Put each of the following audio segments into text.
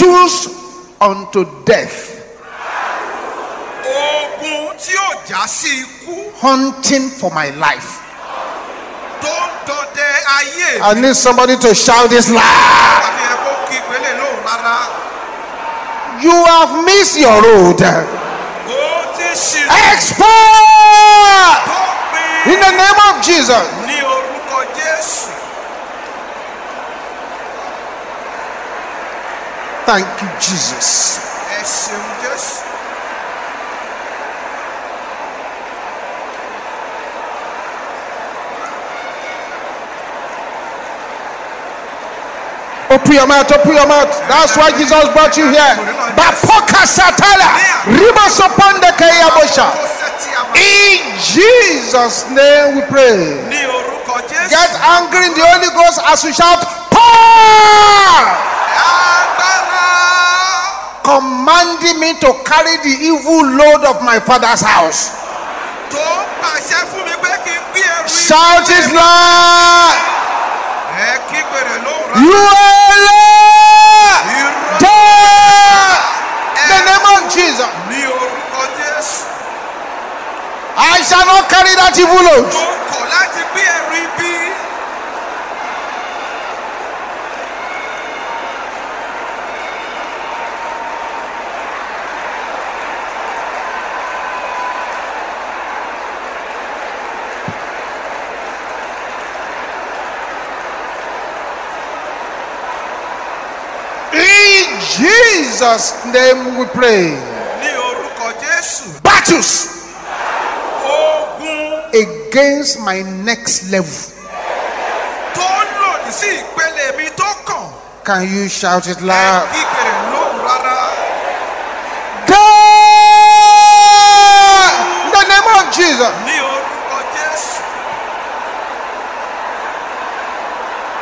battled unto death, hunting for my life. I need somebody to shout this loud. You have missed your road. Expert in the name of Jesus. Thank you, Jesus. Open your mouth, open your mouth. That's why Jesus brought you here. In Jesus' name we pray. Get angry in the Holy Ghost as we shout, power! Commanding me to carry the evil load of my father's house. Shout his life. You are Lord. In the name of Jesus. I shall not carry that evil load. Jesus' name we pray. Battles against my next level. Can you shout it loud? God! In the name of Jesus.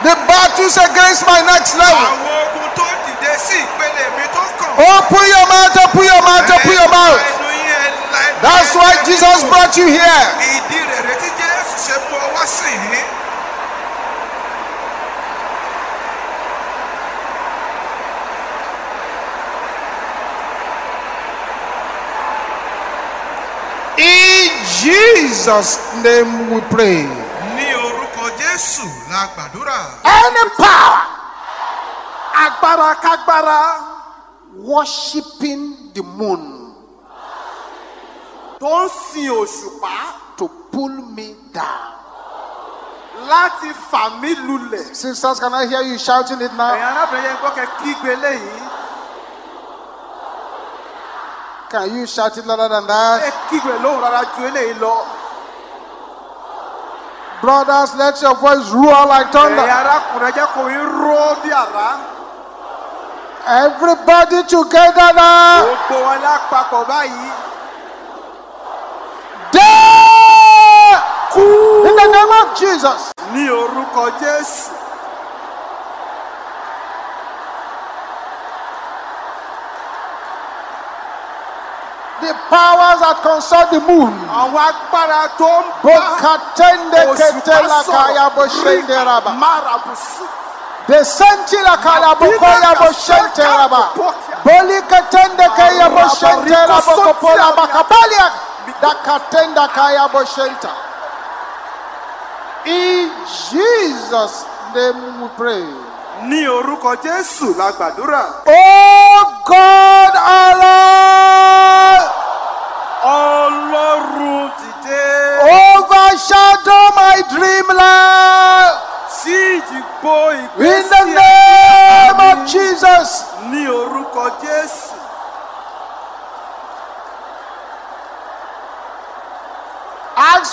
The battles against my next level. Open your mouth, open your mouth, open your mouth. That's why Jesus brought you here. In Jesus' name we pray. Any power, agbára kágbára, worshipping the moon, don't see Oṣùpá to pull me down. Láti fà mí lulẹ̀. Sisters, can I hear you shouting it now? Can you shout it louder than that? Brothers, let your voice roar like thunder. Everybody together now. In the name of Jesus. The powers that consult the moon. The sentila kalabokoya boshentela ba, bolikatenda kaya boshentela bokopola bakabalia, dakatenda kaya boshenta. In Jesus' name we pray. Ní orúkọ Jésù la gbàdúrà. Oh God Allah, Ọlọ́run dìde. Overshadow my dreamland. In the name of Jesus. Ask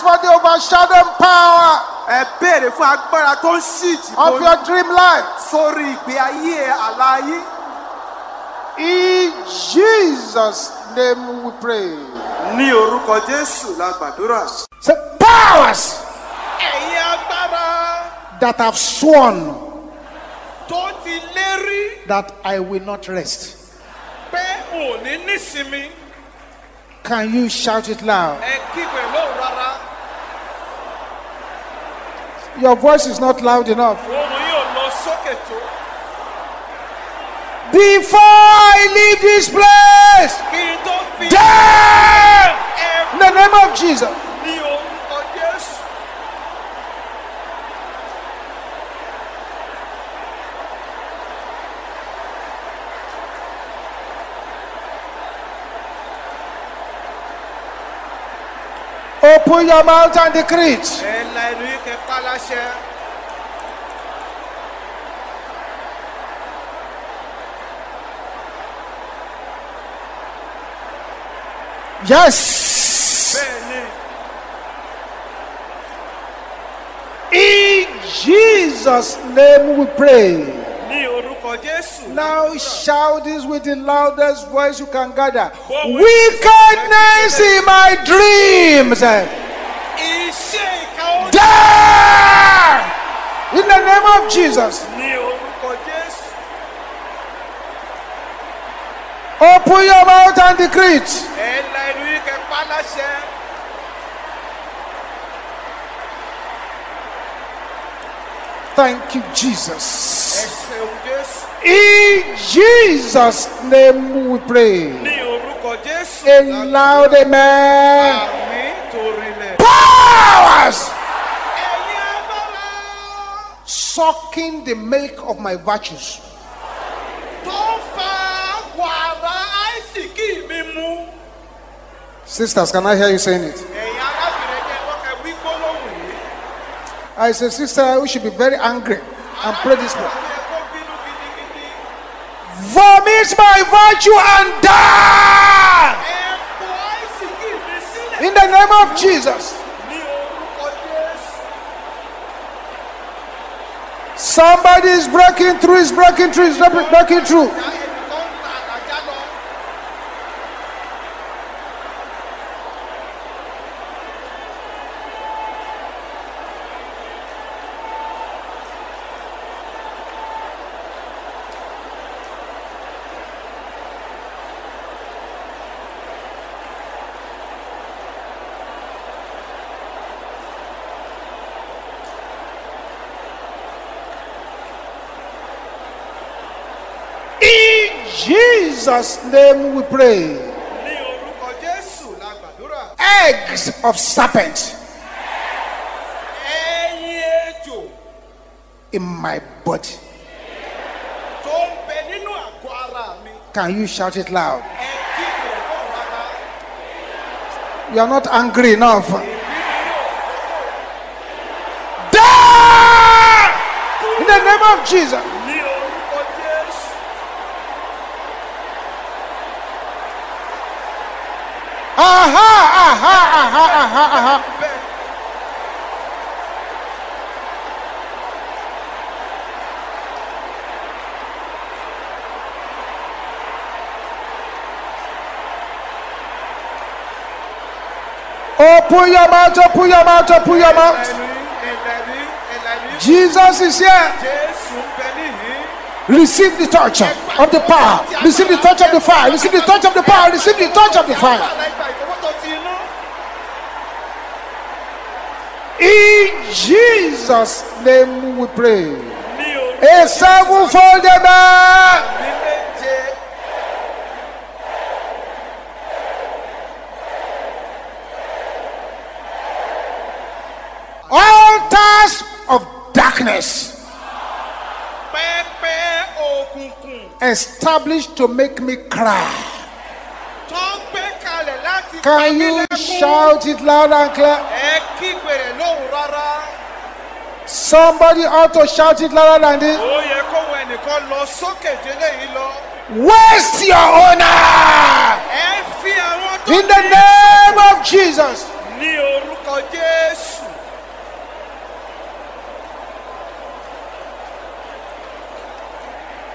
for the overshadowing power of your dream life. In Jesus' name we pray. Say powers that have sworn that I will not rest. Can you shout it loud? Your voice is not loud enough. Before I leave this place, death! In the name of Jesus. Open your mouth and decree it. Yes. In Jesus' name we pray. Now shout this with the loudest voice you can gather. Wickedness in my dreams. Die! In the name of Jesus. Open your mouth and decree it. Thank you, Jesus. In Jesus' name we pray. A loud amen. Powers sucking the milk of my virtues, sisters, can I hear you saying it? I say, sister, we should be very angry and pray this way. Vomit my virtue and die! In the name of Jesus. Somebody is breaking through, is breaking through, is breaking through. Jesus' name we pray. Eggs of serpent in my body. Can you shout it loud? You are not angry enough. Die! In the name of Jesus. Open your mouth, open your mouth, open your mouth. Jesus is here. Receive the touch of the power. Receive the touch of the fire. Receive the touch of the power. Receive the touch of the fire. In Jesus' name we pray. A sevenfold amen. Altars of darkness established to make me cry. Can you shout it loud and clear? Somebody ought to shout it louder than this. Waste your honor in the name of Jesus.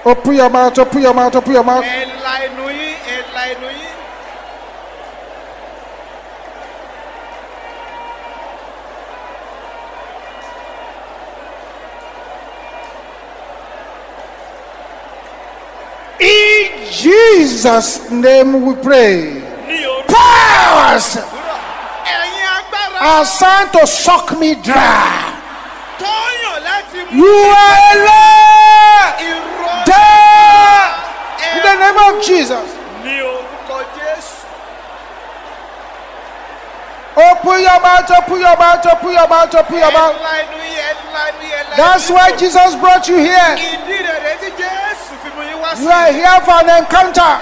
Open your mouth, open your mouth, open your mouth. In Jesus' name we pray. Powers are sent to suck me dry. You are alive. Death the name of Jesus. Open your mouth, open your mouth, open your mouth, open your mouth. That's why Jesus brought you here. You are here for an encounter.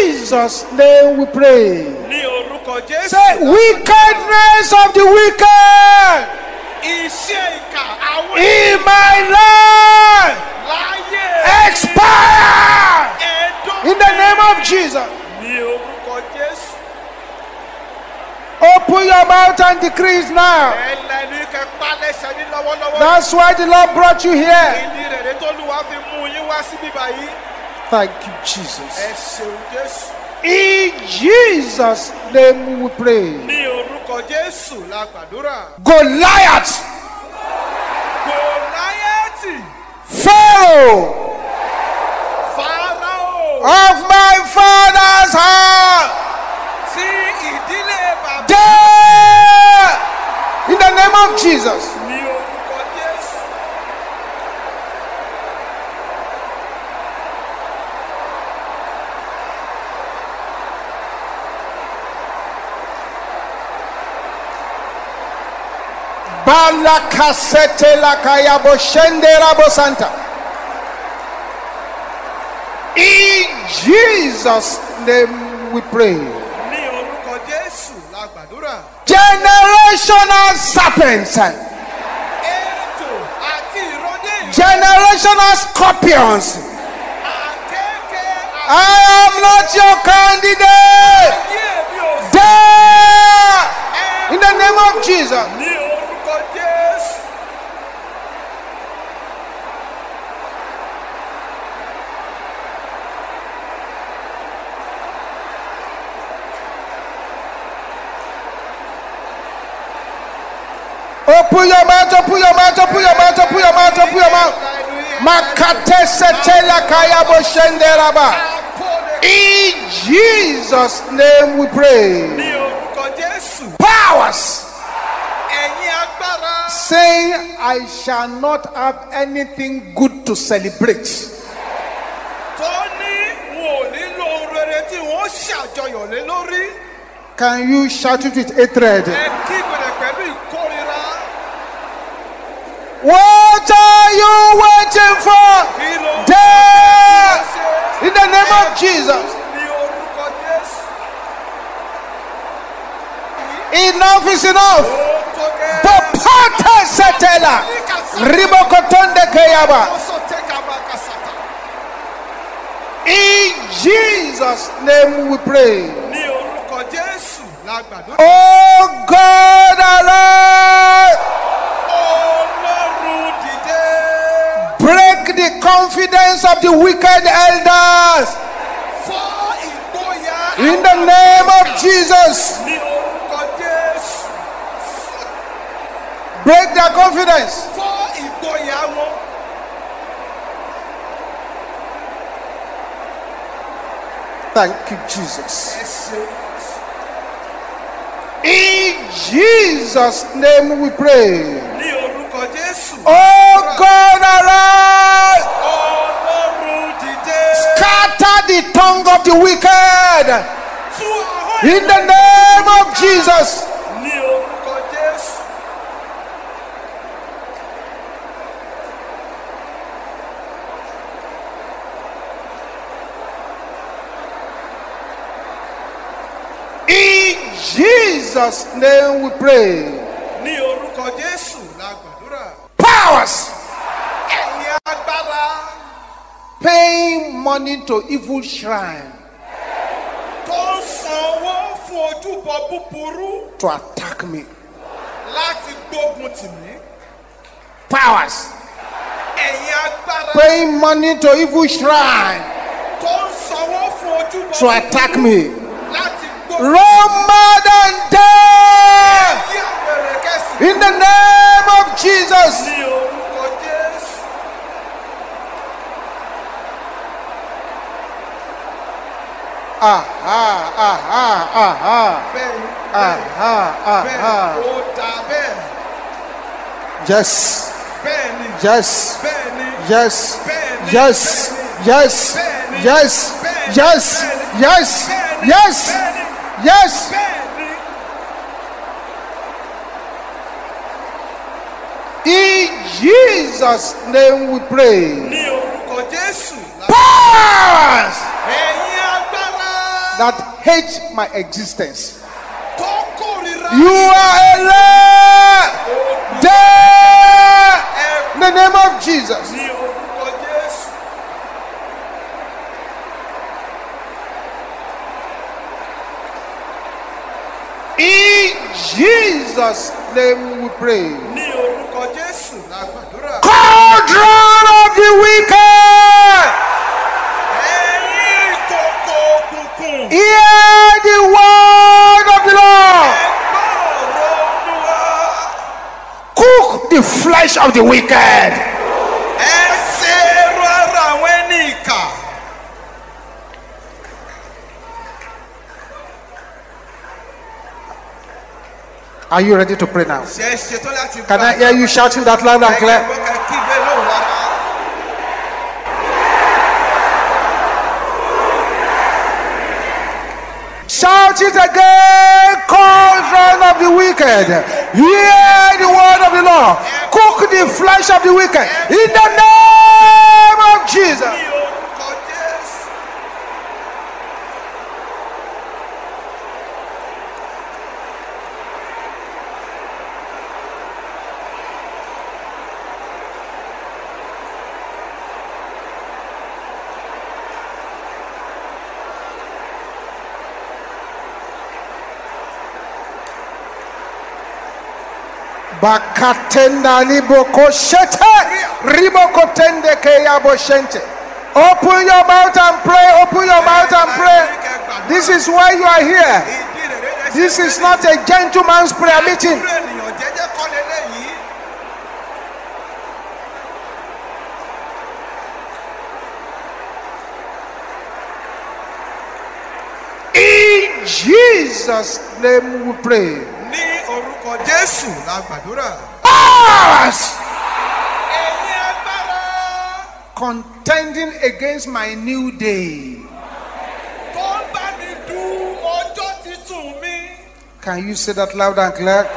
Jesus' name we pray. Say, wickedness of the wicked in my life expire in the name of Jesus. Open your mouth and decrease now. That's why the Lord brought you here. Thank you, Jesus. In Jesus' name we pray. Goliath. Pharaoh. Of my father's house. There. In the name of Jesus. In Jesus' name we pray. Generational serpents, generational scorpions, I am not your candidate. There, in the name of Jesus. Open your mouth, open your mouth, open your mouth, open your mouth, open your mouth. Makate setela kaya boshenderaba. In Jesus' name we pray. Powers. Saying, I shall not have anything good to celebrate. Can you shout it with hatred? What are you waiting for? There, in the name of Jesus. Enough is enough. Bopata setela, ribokotonde keyaba. In Jesus' name we pray. Oh God, alive. Break the confidence of the wicked elders in the name of Jesus. Break their confidence. Thank you, Jesus. In Jesus' name we pray. Oh God, arise! Scatter the tongue of the wicked in the name of Jesus. In Jesus' name we pray. Powers paying money to evil shrine to attack me. Powers paying money to evil shrine to attack me. Roma than death in the name of Jesus. Yes. Yes. Yes. Yes. Yes. Yes. Yes. Yes. Yes. Yes. In Jesus' name we pray. Pass that hates my existence. You are a liar. In the name of Jesus. In Jesus' name we pray. Children of the wicked, hear the word of the Lord. Cook the flesh of the wicked. Are you ready to pray now? Can I hear you shouting that loud and clear? Shout it again, children of the wicked. Hear the word of the Lord. Cook the flesh of the wicked. In the name of Jesus. Bakatenda liboko shete riboko tende keyabo shente. Open your mouth and pray. Open your mouth and pray. This is why you are here. This is not a gentleman's prayer meeting. In Jesus' name we pray. Powers contending against my new day. Can you say that loud and clear?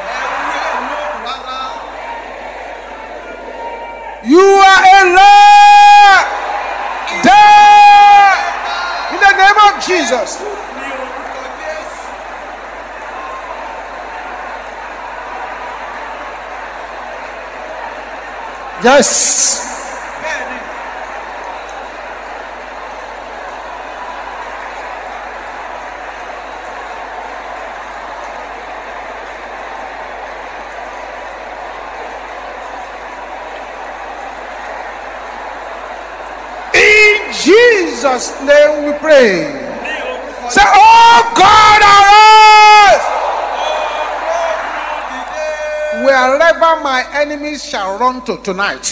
You are a liar. There, in the name of Jesus. Yes. In Jesus' name we pray. Say, oh God, wherever my enemies shall run to tonight,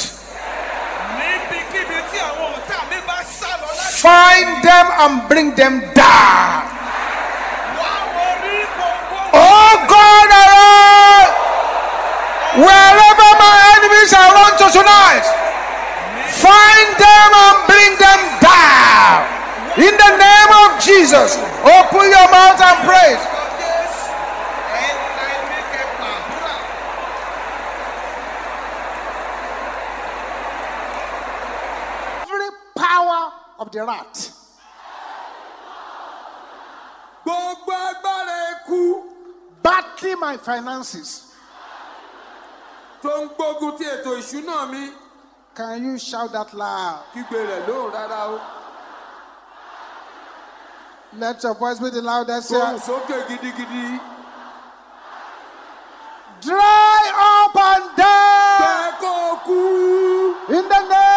find them and bring them down. Oh God, wherever my enemies shall run to tonight, find them and bring them down. In the name of Jesus, open your mouth and praise. Of the rat, battling my finances. Can you shout that loud? Let your voice be the loudest. Dry up and down in the name.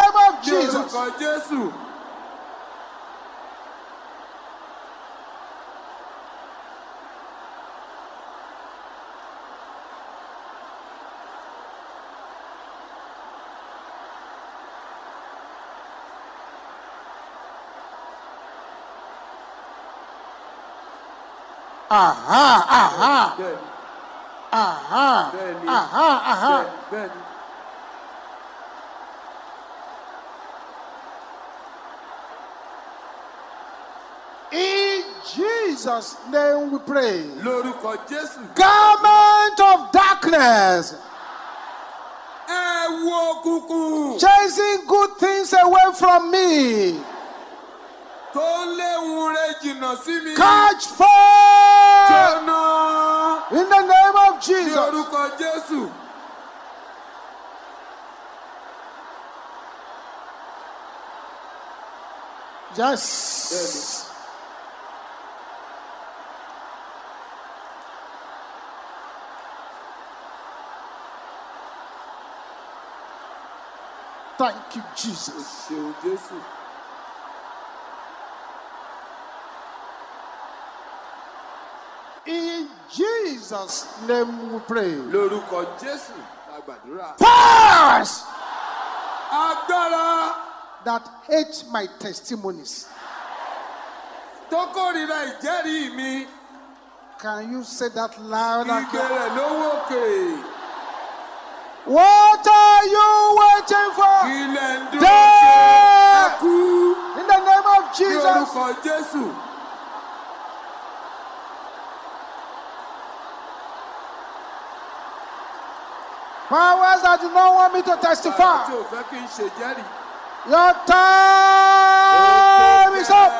Jésù. Aha, aha. Aha, aha, aha. In Jesus' name we pray. Lórúkọ Jésù. Garment of darkness. Ẹ̀wù òkùnkùn. Chasing good things away from me. Tó léwu rẹ̀ jìnnà sí mi. Catch fire. In the name of Jesus. Lórúkọ Jésù. Yes. Thank you, Jesus. In Jesus' name we pray. Lórúkọ Jésù la gbàdúrà. Powers! Agbára! That hate my testimonies. Tó kórìíra ìjẹ́rìí mi. Can you say that louder? Ìgbèrè lówó òkè. What are you waiting for? In the name of Jesus. Powers that do not want me to testify. Your time is up.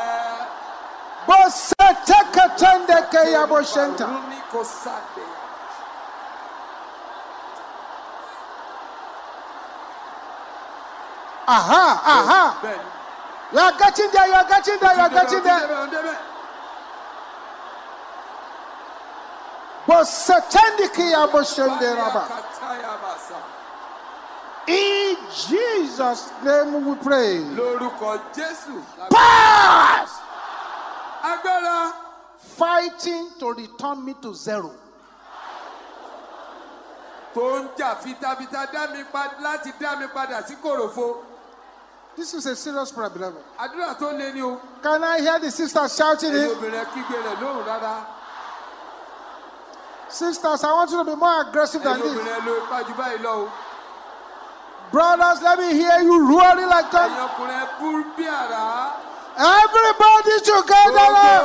Aha, aha. You are getting there, you are getting there, you are getting there. But certainly I will send the rabba. In Jesus' name we pray. Lórúkọ Jésù. Pass! Agbára. Fighting to return me to zero. This is a serious problem. Can I hear the sisters shouting it? Sisters, I want you to be more aggressive than this. Brothers, let me hear you roaring like that. Everybody together.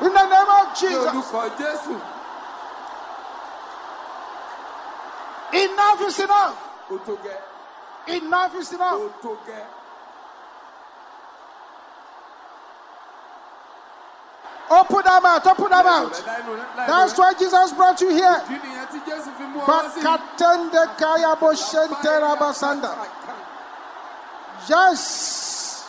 In the name of Jesus. Enough is enough. Enough is enough. Open that mouth, open that mouth. That's why Jesus brought you here. Yes.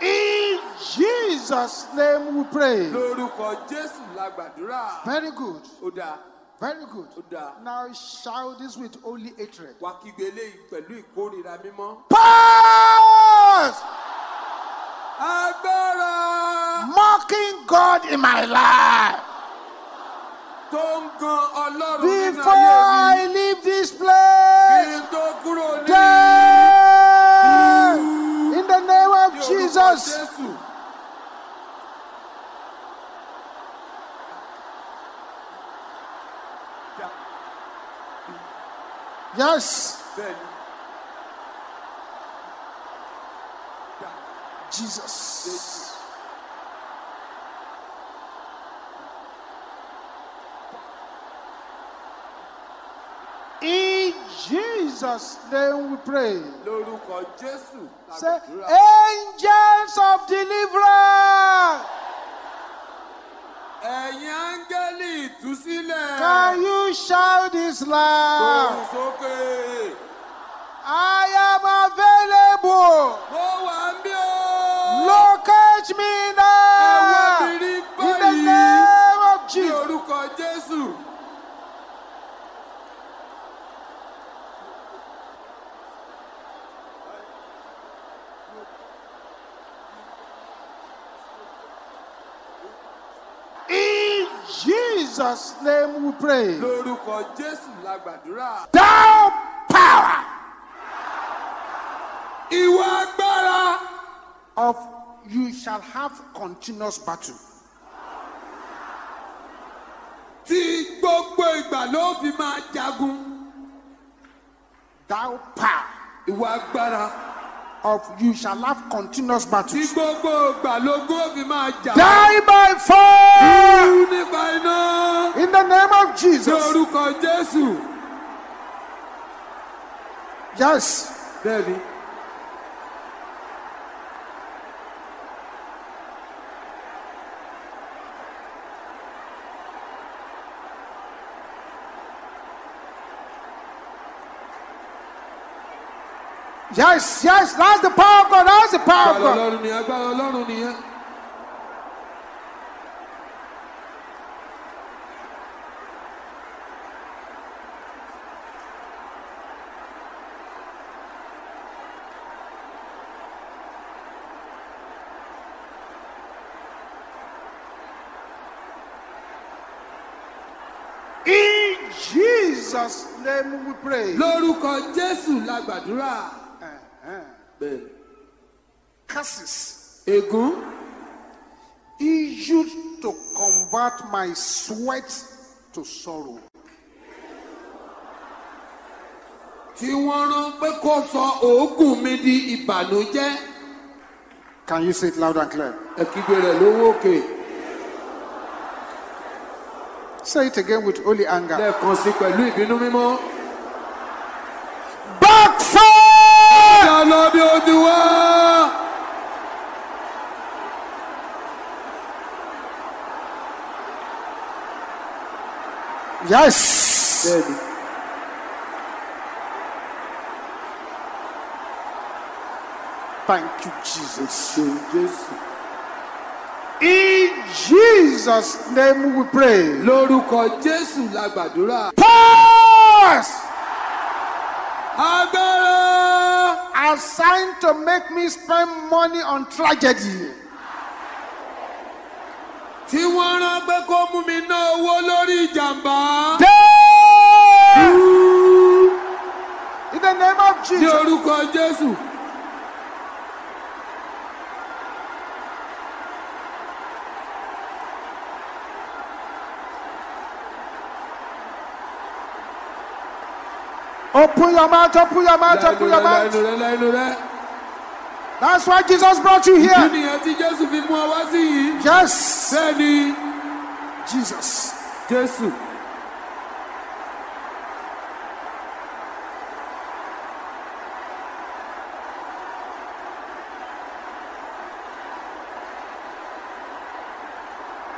In Jesus' name we pray. Very good. Very good. Now shout this with holy hatred. Pause! Mocking God in my life. Before I leave this place, in the name of Jesus. Yes. Jesus. In Jesus' name we pray. Say, angels of deliverance. Can you shout this loud? I am available. Locate me now. In the name of Jesus. In Jesus' name we pray. Thou power of you shall have continuous battle. Thou power of you shall have continuous battle. Die by fire in the name of Jesus. Yes, David. Yes, yes, that's the power of God, that's the power of God. Jesus' name we pray. Lórúkọ Jésù la gbàdúrà. Curses. Ègún. He used to convert my sweat to sorrow. Tí wọ́n rán pé kó sọ òógùn mi di ìbànújẹ́. Can you say it loud and clear? Ẹ kígbe rẹ̀ lówó òkè. Say it again with holy anger. Backfire! Yes. Baby. Thank you, Jesus. Jesus. In Jesus' name we pray. Lórúkọ Jésù la gbàdúrà. Pause! Agbára! Assigned to make me spend money on tragedy. Tí wọ́n rán pé kó mú mi ná owó lórí ìjàmbá. In the name of Jesus. Ní orúkọ Jésù. Open your mouth, open your mouth, open your mouth. That's why Jesus brought you here. Yes. Jesus. Jesus.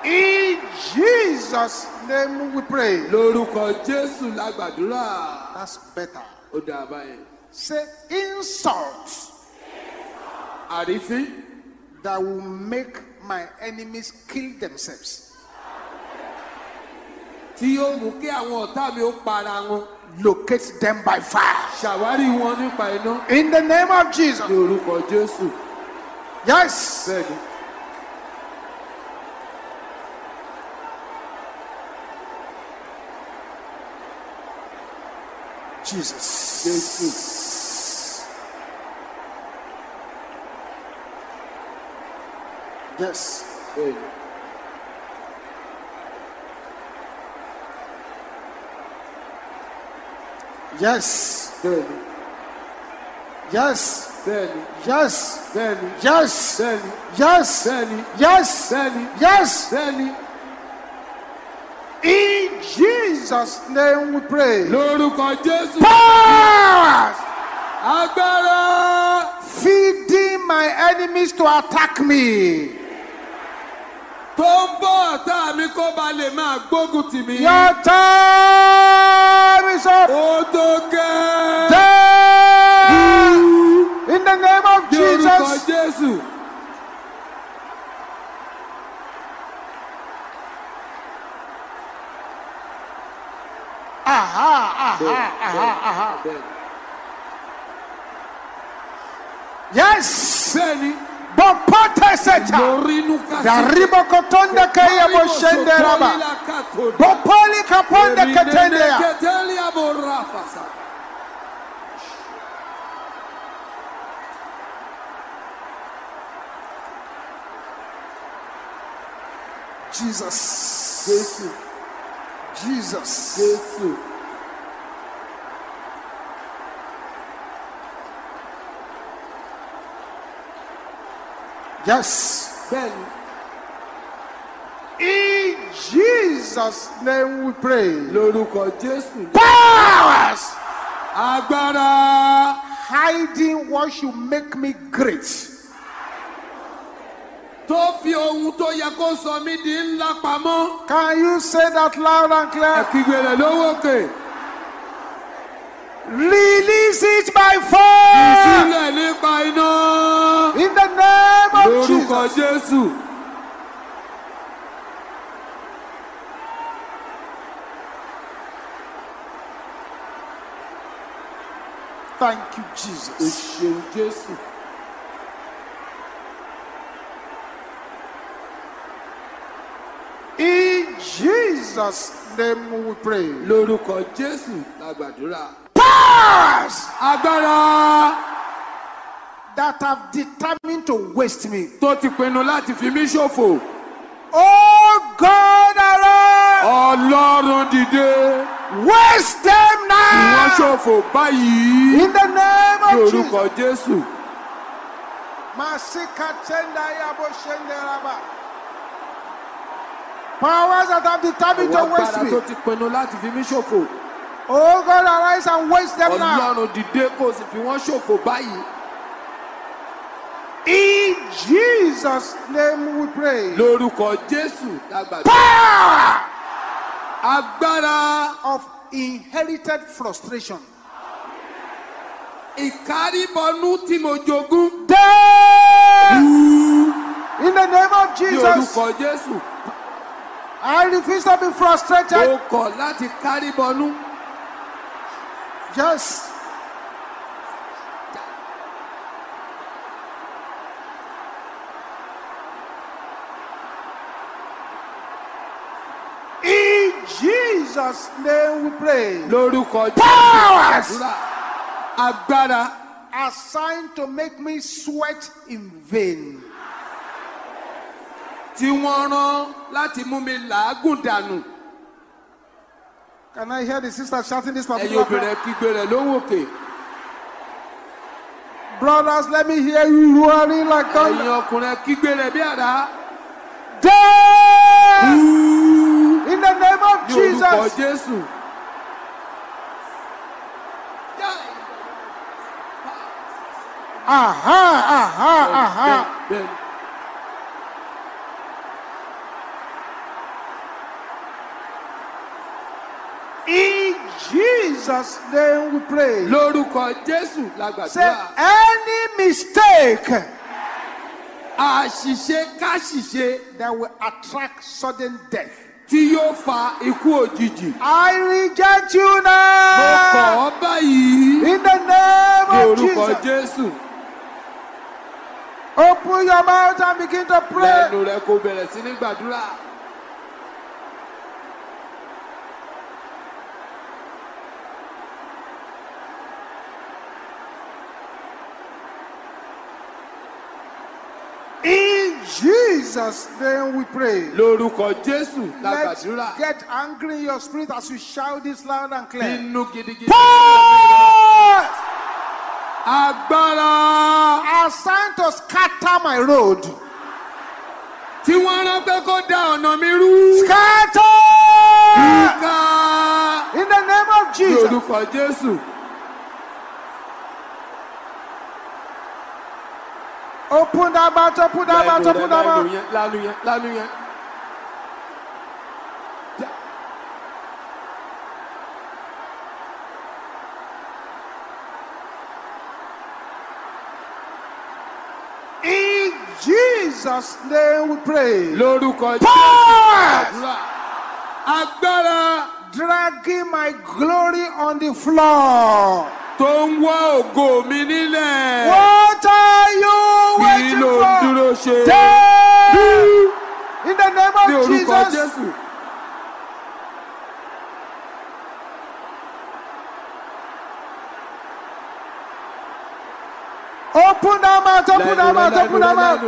In Jesus' name we pray. Lórúkọ Jésù la gbàdúrà. That's better. Say insult. Arifi. That will make my enemies kill themselves. Locate them by fire. In the name of Jesus. Yes. Jesus. Yes. Amen. Yes. Amen. Yes. Amen. Yes. Amen. Yes. Amen. Yes. Amen. Yes. Amen. Yes. Amen. In Jesus' name we pray. Lórúkọ Jésù. Power! Agbára! Feeding my enemies to attack me. Tó ń bọ́ ọ̀tá mi kó ba lè máa gbógun tì mí. Your time is up. Ó tó gẹ́. the name of Jesus. Yes. Bopata seta. Daribo kotonda kaya boshenderaba. Bopoli kaponda ketendeya. Jesus. Jesus. Jesus. Jesus. Yes. Then in Jesus' name we pray. Lórúkọ Jésù. Powers. Agbára. Hiding what should make me great. Can you say that loud and clear? Release it by fire. In the name of Jesus. Thank you, Jesus. Jesus' name we pray. Lórúkọ Jésù la gbàdúrà. Powers! Agbára. That have determined to waste me. Tó ti pinnu láti fi mí ṣòfò. Oh God, arise! Ọlọ́run dìde. Waste them now! Wọ́n ṣòfò báyìí. In the name of Jesus. Lórúkọ Jésù. Màsíkà tẹ́ndà yàgò ṣẹ́ndẹ̀rábà. Powers that have determined to waste me. Oh God, arise and waste them now. In Jesus' name we pray. Power of inherited frustration. In the name of Jesus. I refuse to be frustrated. Yes. In Jesus' name we pray. Powers! Assigned to make me sweat in vain. Can I hear the sister shouting this particular prayer? Brothers, let me hear you roaring like thunder. In the name of Jesus. Jesus' name we pray. Lórúkọ Jésù la gbàdúrà. Say any mistake, àṣìṣe that will attract sudden death. Tí yóò fa ikú òjijì. I reject you now. Mo kọ̀ ọ́ báyìí. In the name of Jesus. Lórúkọ Jésù. Open your mouth and begin to pray. Lẹ́nu rẹ kò bẹ̀rẹ̀ sí ní gbàdúrà. Jesus' name we pray. Lórúkọ Jésù la gbàdúrà. Let's get angry in your spirit as you shout this loud and clear. Powers! Agbára. Assigned to scatter my road. Tí wọ́n rán pé kó dá ọ̀nà mi rú. Scatter! In the name of Jesus. Lórúkọ Jésù. Open that mouth, open that mouth, open that mouth. Jesus' name we pray. Lórúkọ Jésù. Agbára. Dragging my glory on the floor. Tó ń wá ògo mi nílẹ̀. What are you waiting for? Kí ló ń dúró ṣe? Dé. In the name of Jesus. Lórúkọ Jésù. Open our mouth, open our mouth, open our mouth.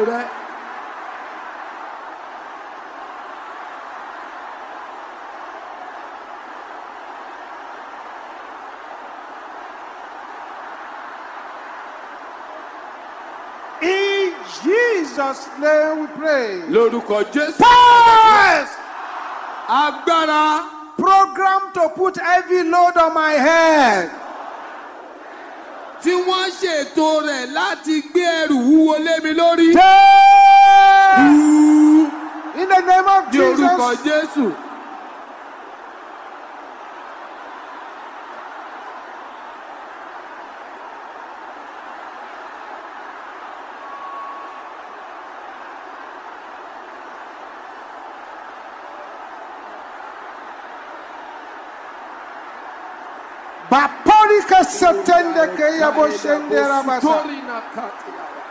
In Jesus' name we pray. Lórúkọ Jésù. Agbára. Program to put heavy load on my head. Tí wọ́n ṣètò rẹ̀ láti gbé ẹrù wúwo lé mi lórí. In the name of Jesus. Ní orúkọ Jésù.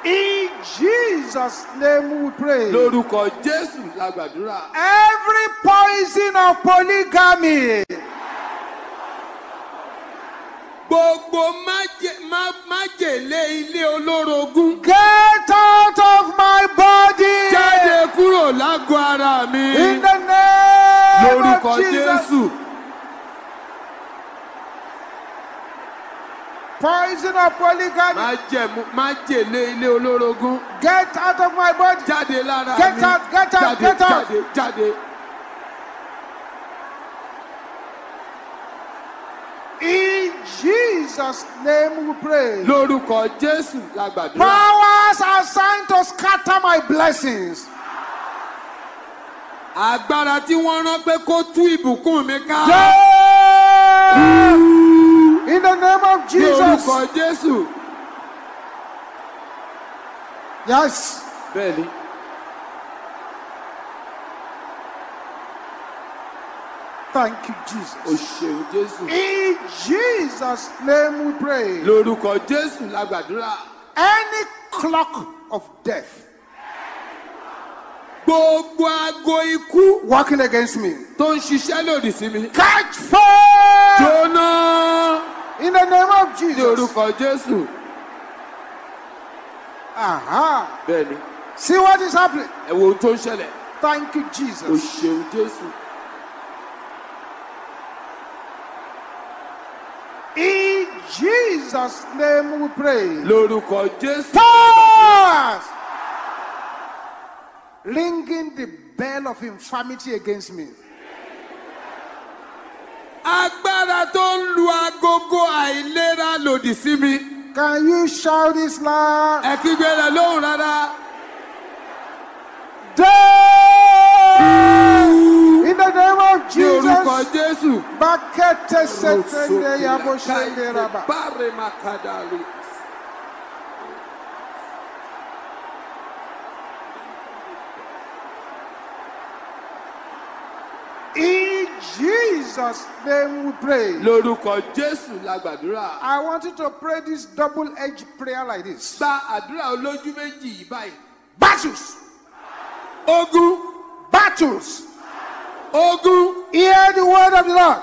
In Jesus' name we pray. Lórúkọ Jésù la gbàdúrà. Every poison of polygamy. Gbogbo májèlé ilé olórogún. Get out of my body. Jáde kúrò lágọ̀ọ́ ara mi. In the name of Jesus. Lórúkọ Jésù. Poison of polygamy. Get out of my body. Get out, get out, get out. In Jesus' name we pray. Powers are assigned to scatter my blessings. Agbára tí wọ́n rán pé kó tú ìbùkún mi ká. In the name of Jesus. Yes. Belly. Thank you, Jesus. In Jesus' name we pray. Lórúkọ Jésù la gbàdúrà. Any clock of death working against me, catch fire. Jonah. In the name of Jesus. Aha. See what is happening. Thank you, Jesus. In Jesus' name we pray. Fast. Ringing the bell of infirmity against me. Can you shout this loud? In the name of Jesus. In Jesus' name we pray. Lórúkọ Jésù la gbàdúrà. I want you to pray this double-edged prayer like this. Gba àdúrà olójú méjì yìí báyìí. Battles. Ogun. Battles. Ogun. Hear the word of the Lord.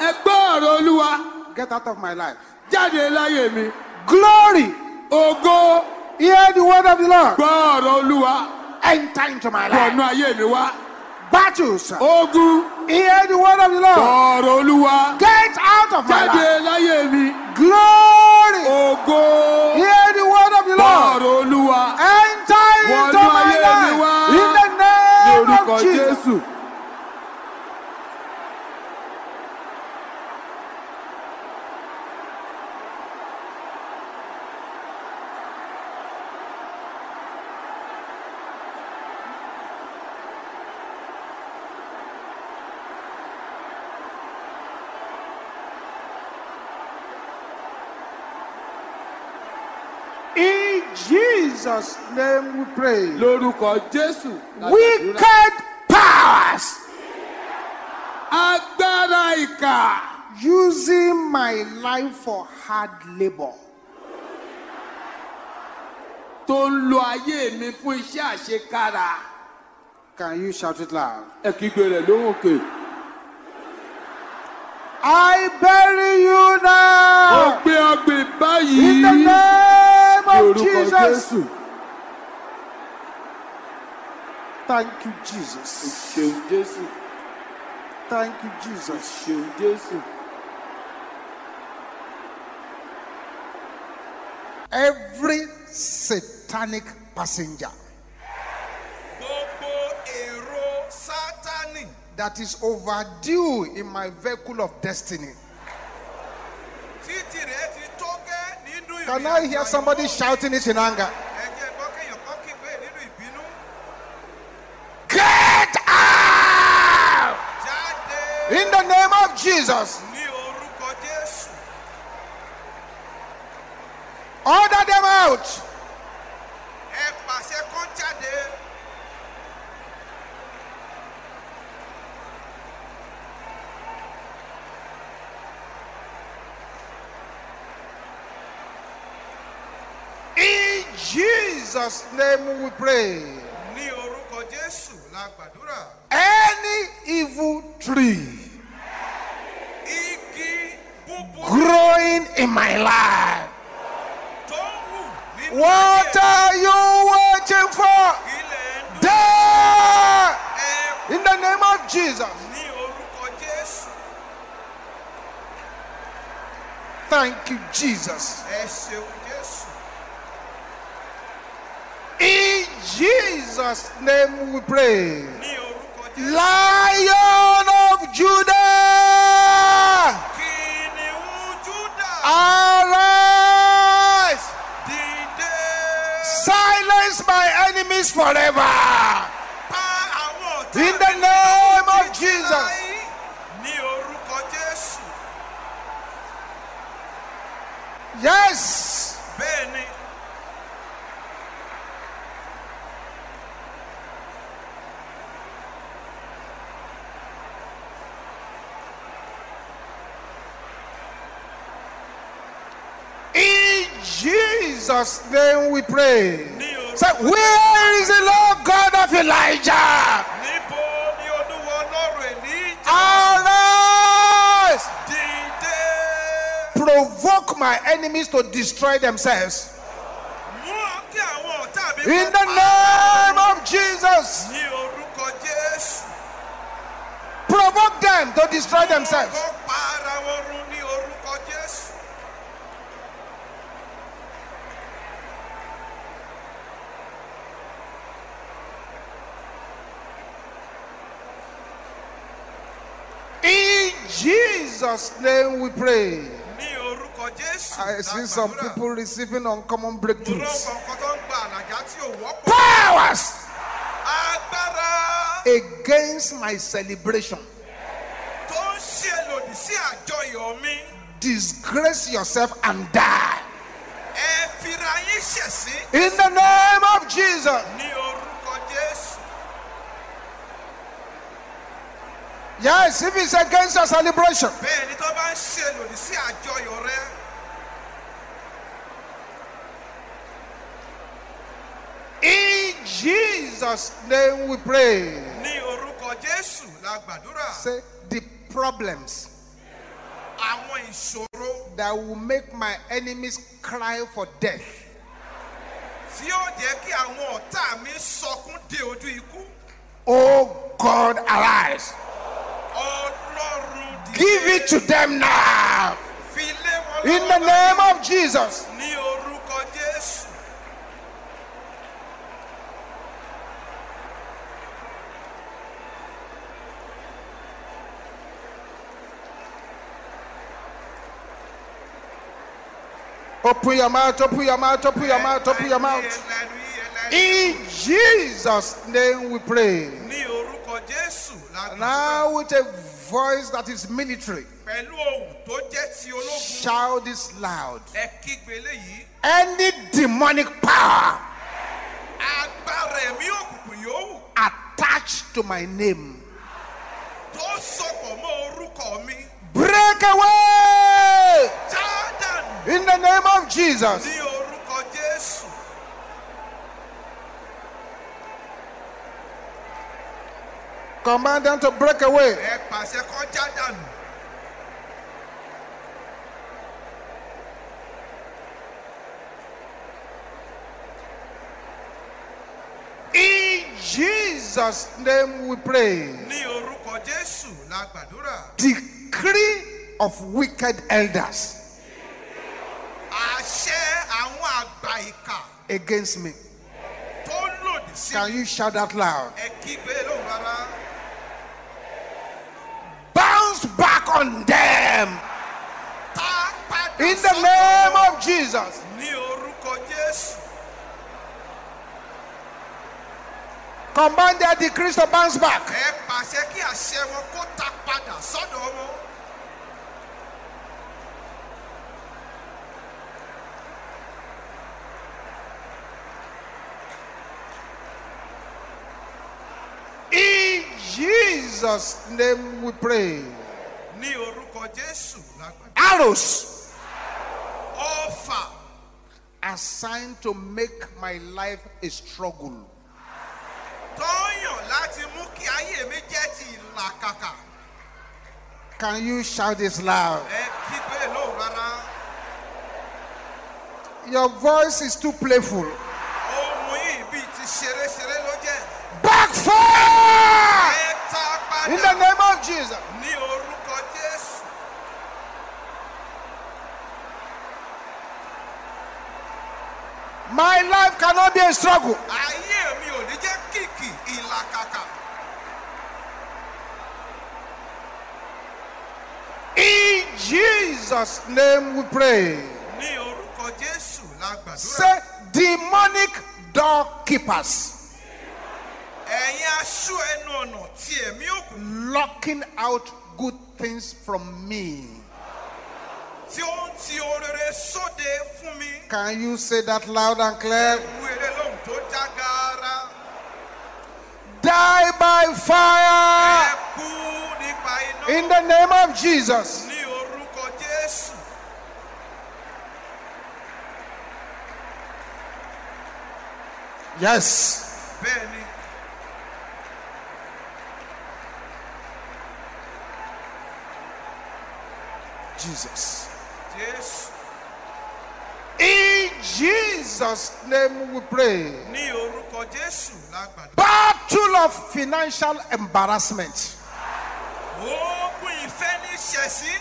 Ẹ gbọ́ ọ̀rọ̀ Olúwa. Get out of my life. Jáde láyé mi. Glory. Ogo. Hear the word of the Lord. Gbọ́ ọ̀rọ̀ Olúwa. Enter into my life. Wọnú ayé mi wá. Battles. Ogun. Hear the word of the Lord. Olúwa. Get out of my life. Glory. Ogo. Hear the word of the Lord. Olúwa. Enter into my life. In the name of Jesus. Jesus' name we pray. Lórúkọ Jésù. Wicked powers. Agbára ìkà. Using my life for hard labor. Tó ń lo ayé mi fún iṣẹ́ àṣekára. Can you shout it loud? Ẹ kígbe rẹ̀ lókè. I bury you now. In the name of Jesus. Thank you, Jesus. Thank you, Jesus. Every satanic passenger that is overdue in my vehicle of destiny. Can I hear somebody shouting it in anger? Get out! In the name of Jesus. Order them out. Jesus' name we pray. Any evil tree growing in my life, what are you waiting for? Die in the name of Jesus. Thank you, Jesus. In Jesus' name we pray. Lion of Judah, arise, silence my enemies forever. In the name of Jesus. Yes. Jesus' name we pray. Say, where is the Lord God of Elijah? Arise! Provoke my enemies to destroy themselves. In the name of Jesus. Provoke them to destroy themselves. Jesus' name we pray. I see some people receiving uncommon breakthroughs. Powers against my celebration. Disgrace yourself and die. In the name of Jesus. Yes, if it's against your celebration. In Jesus' name we pray. Say, the problems that will make my enemies cry for death, oh God, arise. Give it to them now. In the name of Jesus. Open your mouth, open your mouth, open your mouth, open your mouth. In Jesus' name we pray. Now with a voice that is military, shout this loud. Any demonic power attached to my name, break away in the name of Jesus. Command them to break away. In Jesus' name we pray. Decree of wicked elders against me. Can you shout that loud? Bounce back on them in the name of Jesus. Command their decrees to bounce back. In Jesus' name we pray. Arrows assigned to make my life a struggle, can you shout this loud? Your voice is too playful. Backfire in the name of Jesus. My life cannot be a struggle. In Jesus' name we pray. Say, demonic doorkeepers locking out good things from me, can you say that loud and clear? Die by fire in the name of Jesus. Yes. Jesus. Yes. In Jesus' name we pray. Battle of financial embarrassment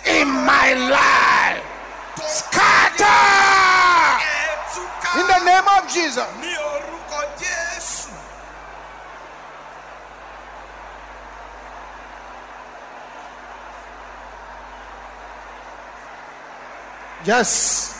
in my life, scatter in the name of Jesus. Yes.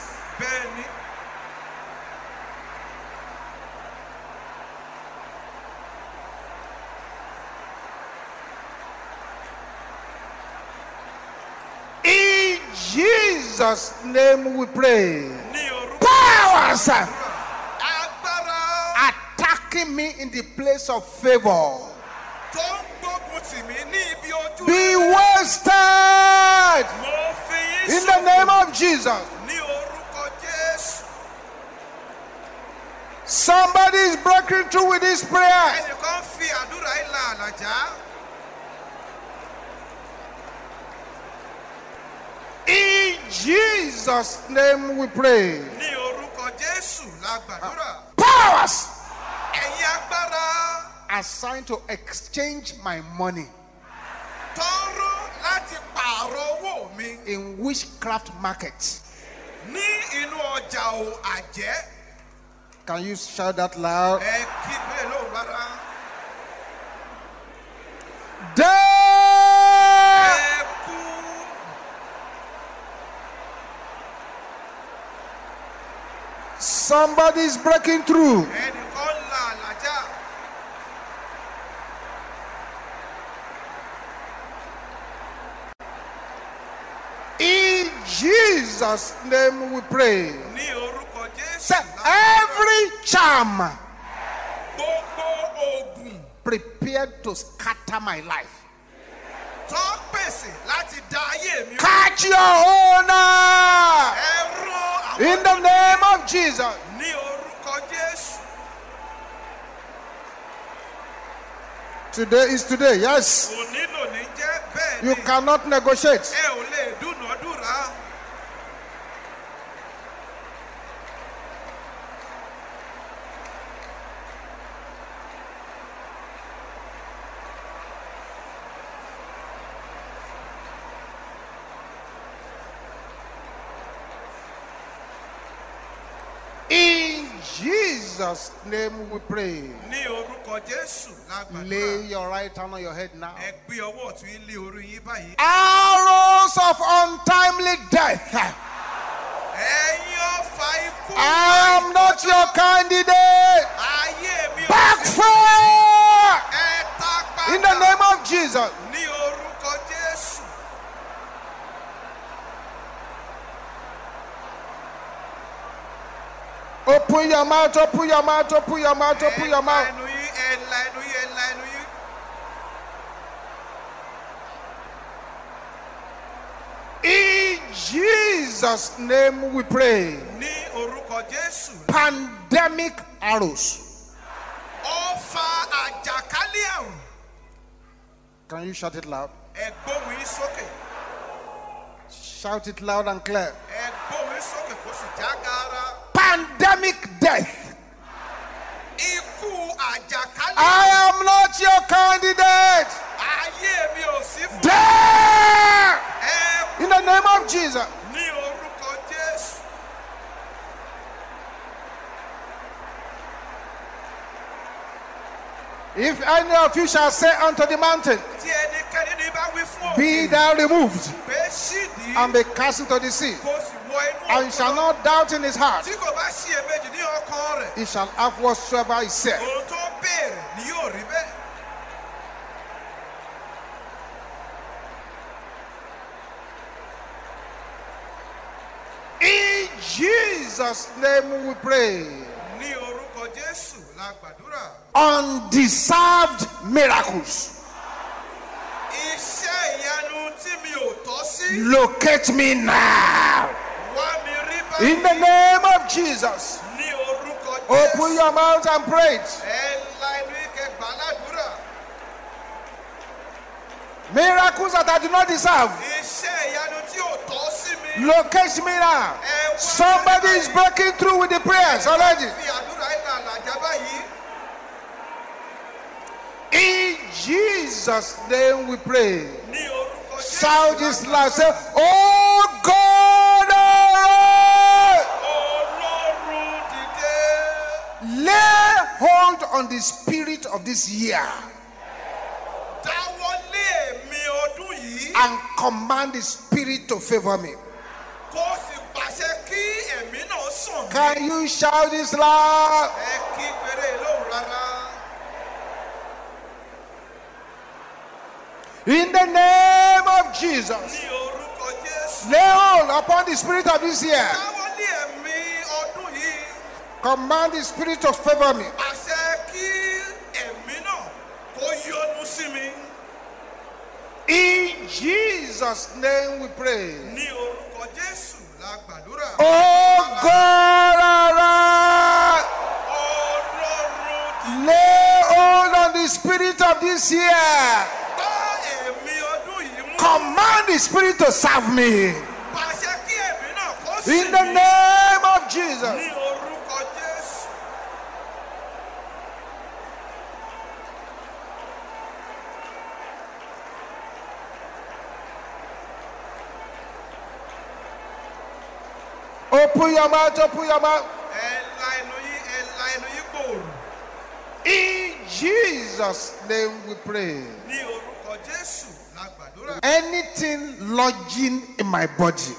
In Jesus' name we pray. Powers attacking me in the place of favor, be wasted in the name of Jesus. Somebody is breaking through with this prayer. In Jesus' name we pray. Powers assigned to exchange my money in witchcraft markets, can you shout that loud? Somebody is breaking through. Jesus' name we pray. Say, every charm prepared to scatter my life, catch your owner in the name of Jesus. Today is today, yes. You cannot negotiate. Jesus' name we pray. Lay your right hand on your head now. Arrows of untimely death, I am not your candidate. Backfire in the name of Jesus. Open your mouth, open your mouth, open your mouth, open your mouth. In Jesus' name we pray. Pandemic arrows. Can you shout it loud? Shout it loud and clear. Pandemic death, I am not your candidate. Death in the name of Jesus. If any of you shall say unto the mountain, be thou removed, and be cast into the sea, and shall not doubt in his heart, he shall have whatsoever he said. In Jesus' name we pray. Undeserved miracles, locate me now in the name of Jesus. Open your mouth and pray. Miracles that I do not deserve, locate me now. Somebody is breaking through with the prayers already. In Jesus' name we pray. Shout this loud, say, oh God, lay hold on the spirit of this year and command the spirit to favor me. Can you shout this loud? In the name of Jesus, lay hold upon the spirit of this year. Command the spirit to favor me. In Jesus' name we pray. Oh God, lay hold on the spirit of this year. Command the spirit to serve me. In the name of Jesus. Open your mouth, open your mouth. In Jesus' name we pray. Anything lodging in my body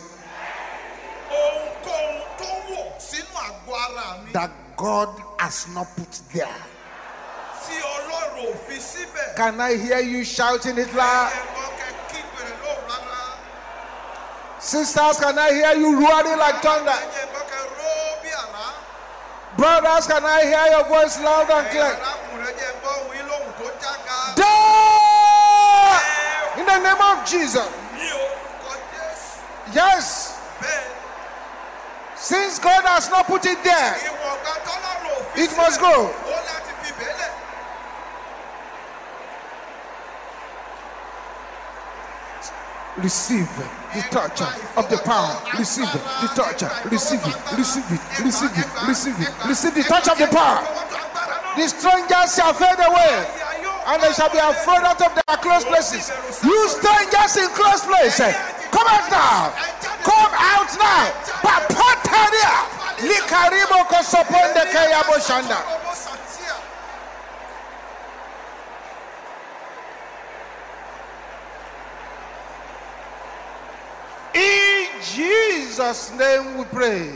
that God has not put there, can I hear you shouting it loud? Sisters, can I hear you roaring like thunder? Brothers, can I hear your voice loud and clear? In the name of Jesus. Yes. Since God has not put it there, it must go. Receive the touch of the power. Receive the touch. Receive it. Receive it. Receive it. Receive it. Receive the touch of the power. The strangers shall fade away, and they shall be afraid out of their close places. You strangers in close places, come out now. Come out now. In Jesus' name we pray.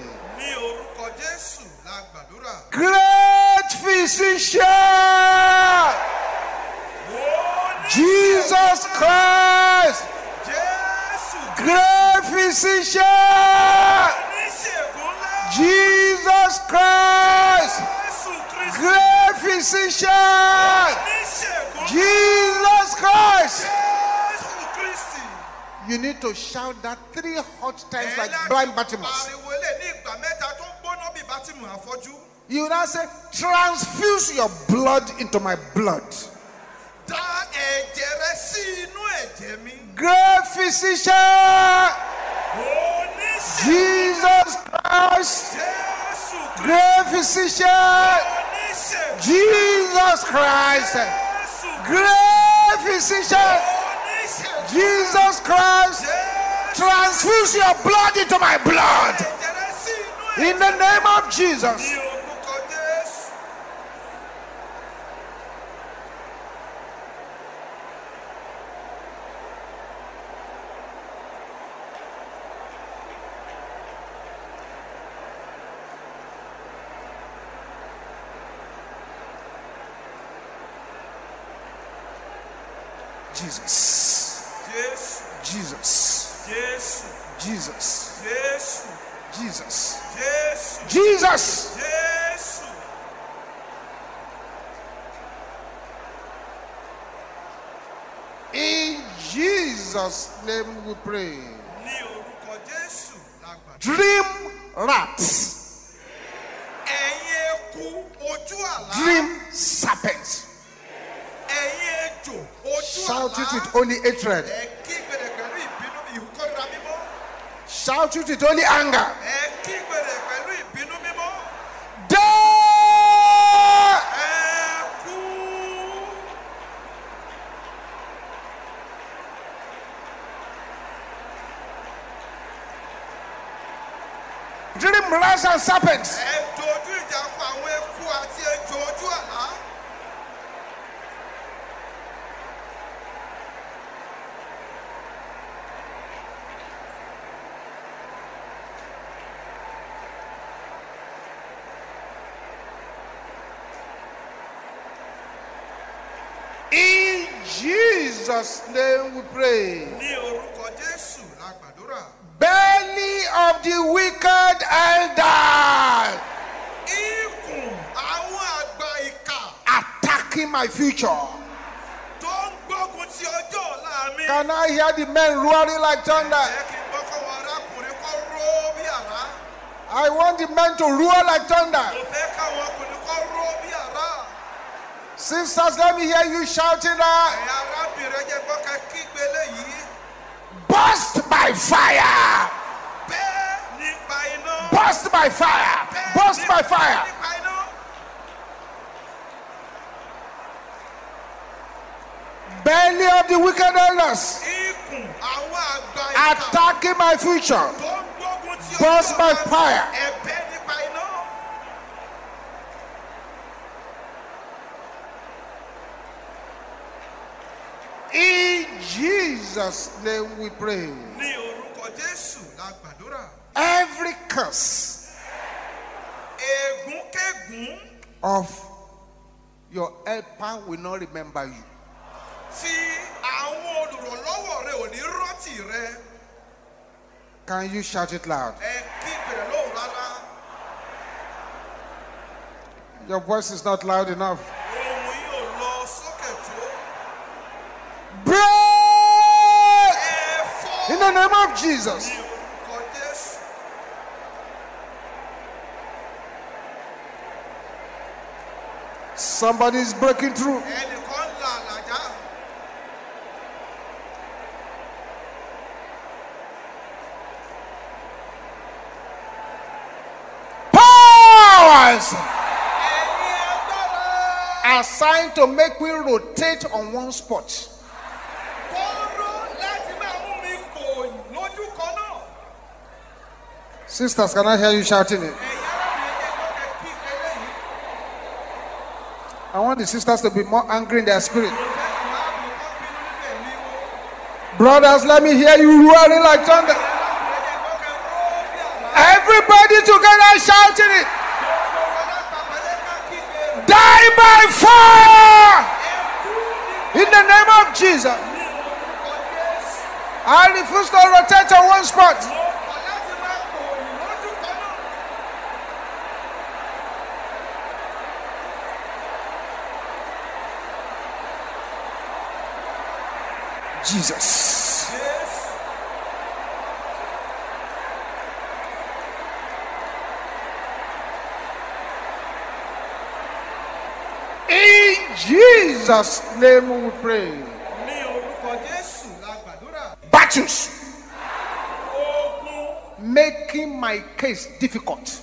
Great physician, Jesus Christ. Great physician, Jesus Christ. Great physician, Jesus Christ. You need to shout that 3 hot times like blind Bartimaeus. You now say, transfuse your blood into my blood. Great physician, Jesus Christ. Great physician, Jesus Christ. Great physician, Jesus Christ, transfuse your blood into my blood. In the name of Jesus. Jesus. Jesus. Yes. Jesus. Yes. Jesus. Yes. Jesus. Yes. In Jesus' name we pray. Dream rats. Dream serpents. Shout it with only hatred. Shout it with only anger. Dream rats and serpents. Jesus' name we pray. Belly of the wicked elder, attacking my future. Can I hear the men roaring like thunder? I want the men to roar like thunder. Sisters, let me hear you shouting that. Burst by fire. Burst by fire. Burst by fire. Belly of the wicked elders, attacking my future. Burst by fire. In Jesus' name we pray. Every curse of your helper will not remember you. Can you shout it loud? Your voice is not loud enough. Break! In the name of Jesus. Somebody is breaking through. Assigned to make me rotate on one spot. Sisters, can I hear you shouting it? I want the sisters to be more angry in their spirit. Brothers, let me hear you roaring like thunder. Everybody together shouting it. Die by fire in the name of Jesus. I refuse to rotate on one spot. Jesus. Jesus' name we pray. Battles making my case difficult.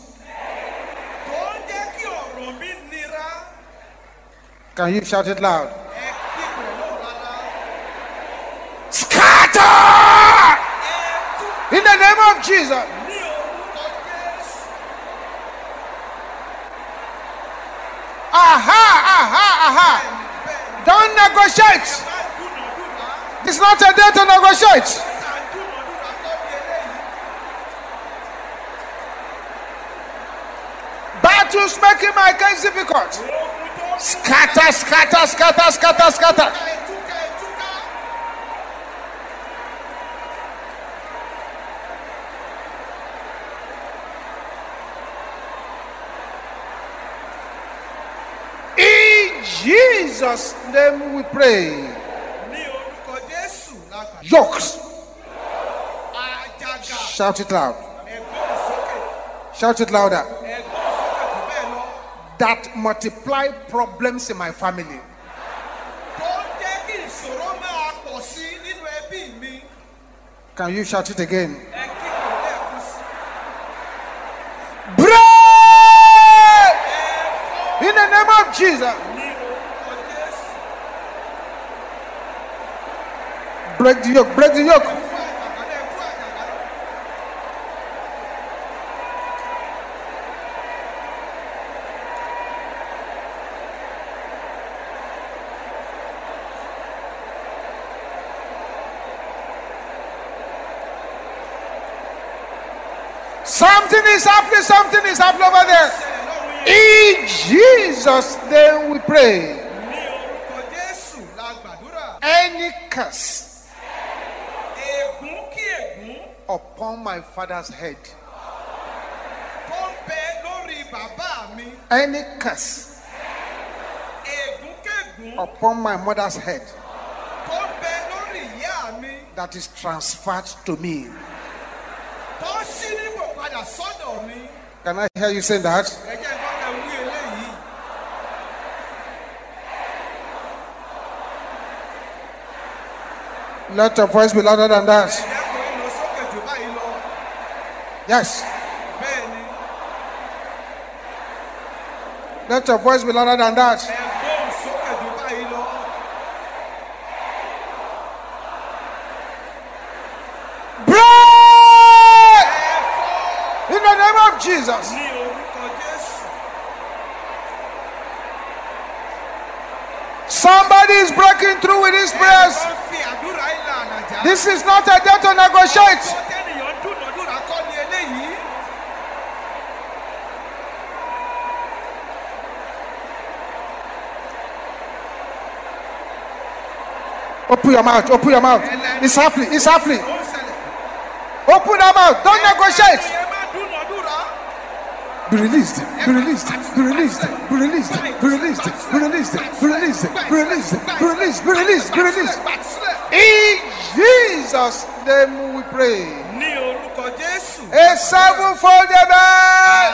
Can you shout it loud? Scatter in the name of Jesus. Don't negotiate. It's not a day to negotiate. Battles making my case difficult. Scatter, scatter, scatter, scatter, scatter. Jesus' name we pray. Yokes. Shout it loud. Shout it louder. That multiply problems in my family. Can you shout it again? Break! In the name of Jesus. Break the yoke, break the yoke. Something is happening, something is happening over there. In Jesus' name we pray. Any curse upon my father's head, any curse upon my mother's head that is transferred to me. Can I hear you say that? Let your voice be louder than that. Yes. Let your voice be louder than that. Break! In the name of Jesus. Somebody is breaking through with his prayers. This is not a day to negotiate. Open your mouth, open your mouth. It's happening, it's happening. Open our mouth. Don't negotiate. Be released. Be released. Be released. Be released. Be released. Be released. Be released. Be released. Be released. Be released. Be released. In Jesus' name we pray. A sevenfold amen.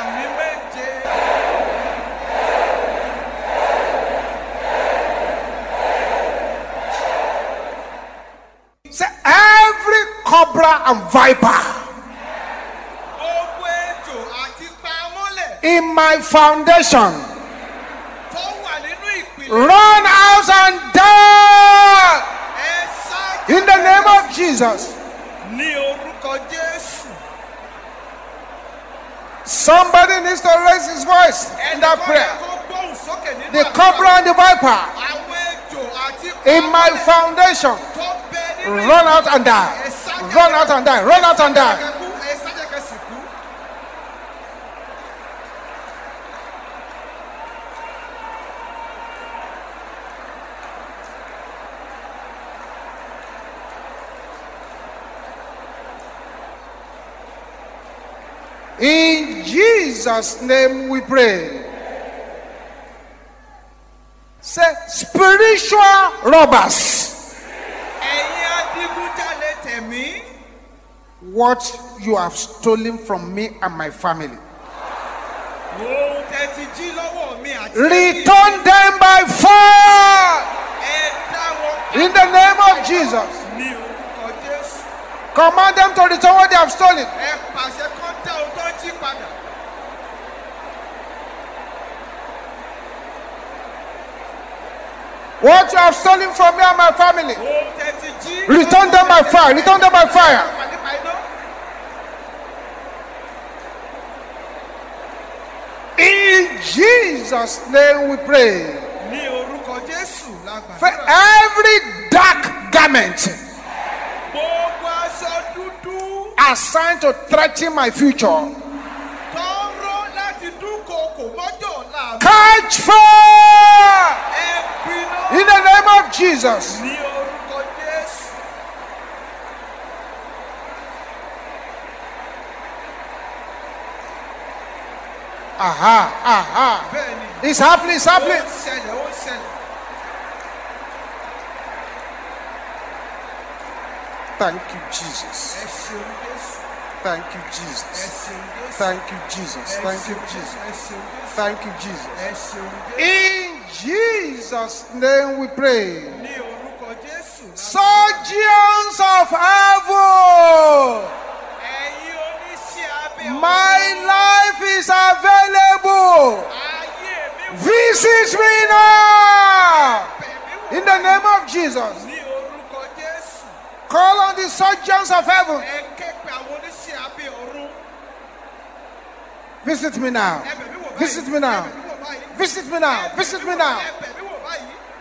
Say every cobra and viper in my foundation run out and die in the name of Jesus. Somebody needs to raise his voice in that prayer. The cobra and the viper in my foundation run out and die. Run out and die. Run out and die. In Jesus' name we pray. Say, spiritual robbers. What you have stolen from me and my family, return them by fire in the name of Jesus. Command them to return what they have stolen. What you have stolen from me and my family, return them by fire. Return them by fire. In Jesus' name we pray. For every dark garment assigned to threaten my future, catch fire in the name of Jesus. Aha, aha. It's happening, it's happening. Thank you, Jesus. Thank you, Jesus. Thank you, Jesus. Thank you, Jesus. Thank you, Jesus. In Jesus' name we pray. Surgeons of heaven, my life is available. Visit me now in the name of Jesus. Call on the surgeons of heaven. Visit me now. Visit me now. Visit me now. Visit me now.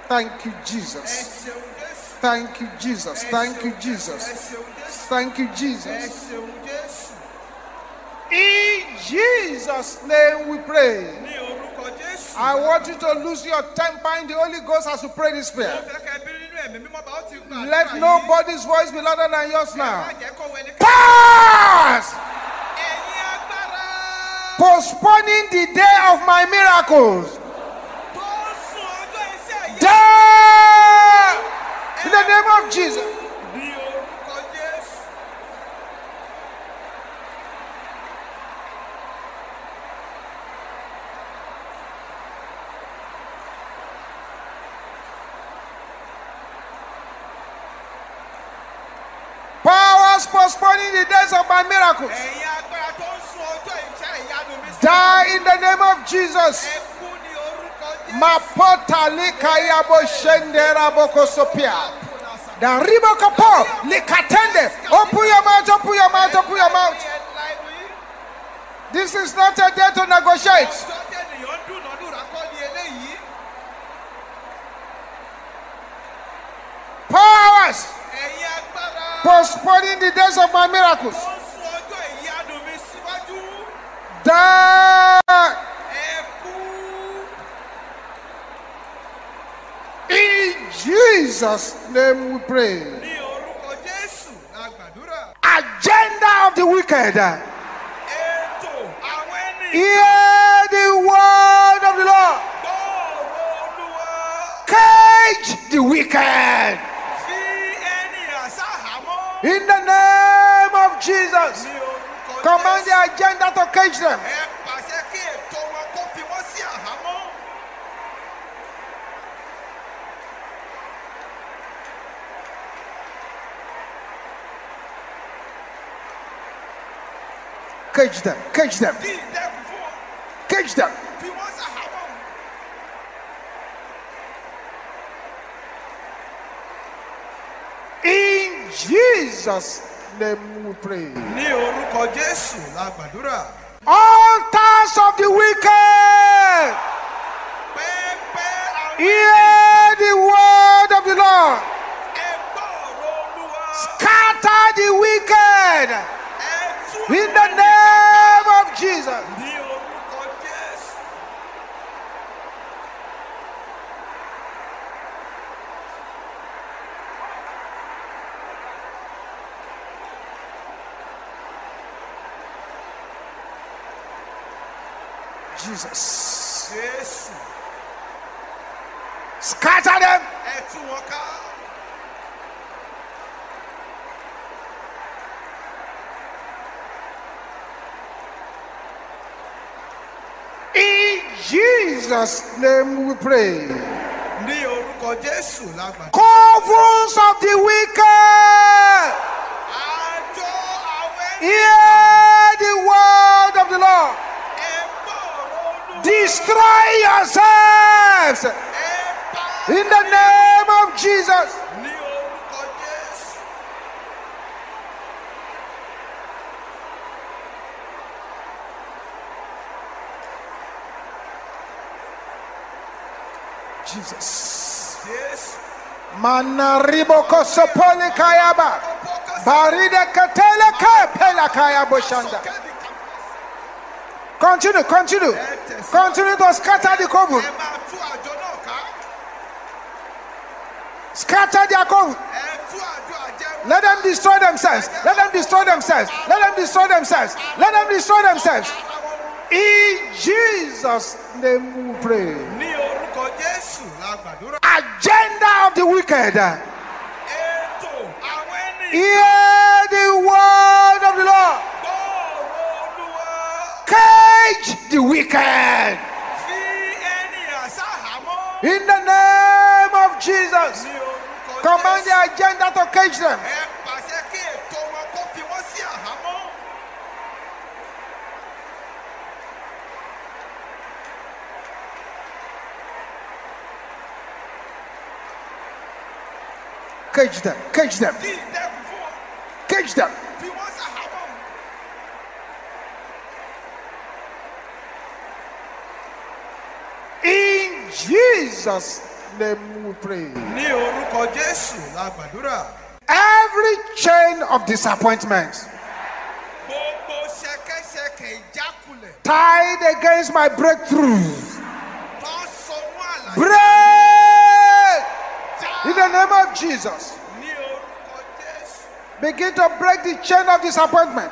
Thank you, Jesus. Thank you, Jesus. Thank you, Jesus. Thank you, Jesus. In Jesus' name we pray. I want you to lose your temper in the Holy Ghost as you pray this prayer. Let nobody's voice be louder than yours now. Pass! Postponing the day of my miracles. Die! In the name of Jesus. Postponing the days of my miracles, die in the name of Jesus. Mapota likayabo shendera boko sopia. The ribo kapo likatende. Open your mouth, open your mouth, open your mouth. This is not a day to negotiate. Powers postponing the days of my miracles, die in Jesus' name we pray. Agenda the wicked. Hear the word of the Lord. Cage the wicked. In the name of Jesus, command the agenda to cage them. Catch them, catch them, catch them. In Jesus' name we pray. Altars of the wicked, hear the word of the Lord. Scatter the wicked. In the name of Jesus. Jesus. Yes. Scatter them. Jesus' name we pray. Covens of the wicked, hear the word of the Lord. Destroy yourselves in the name of Jesus. Jesus. Yes. Manaribo kosopoli kayaba. Baride katele kapela kayabo shanda. Continue, continue. Continue to scatter the coven. Scatter their coven. Let them destroy themselves. Let them destroy themselves. Let them destroy themselves. Let them destroy themselves. In Jesus' name we pray. Agenda of the wicked, hear the word of the Lord. Cage the wicked. In the name of Jesus, command the agenda to cage them. Catch them, catch them, catch them. In Jesus' name we pray. Every chain of disappointment tied against my breakthrough, break in the name of Jesus. Begin to break the chain of disappointment.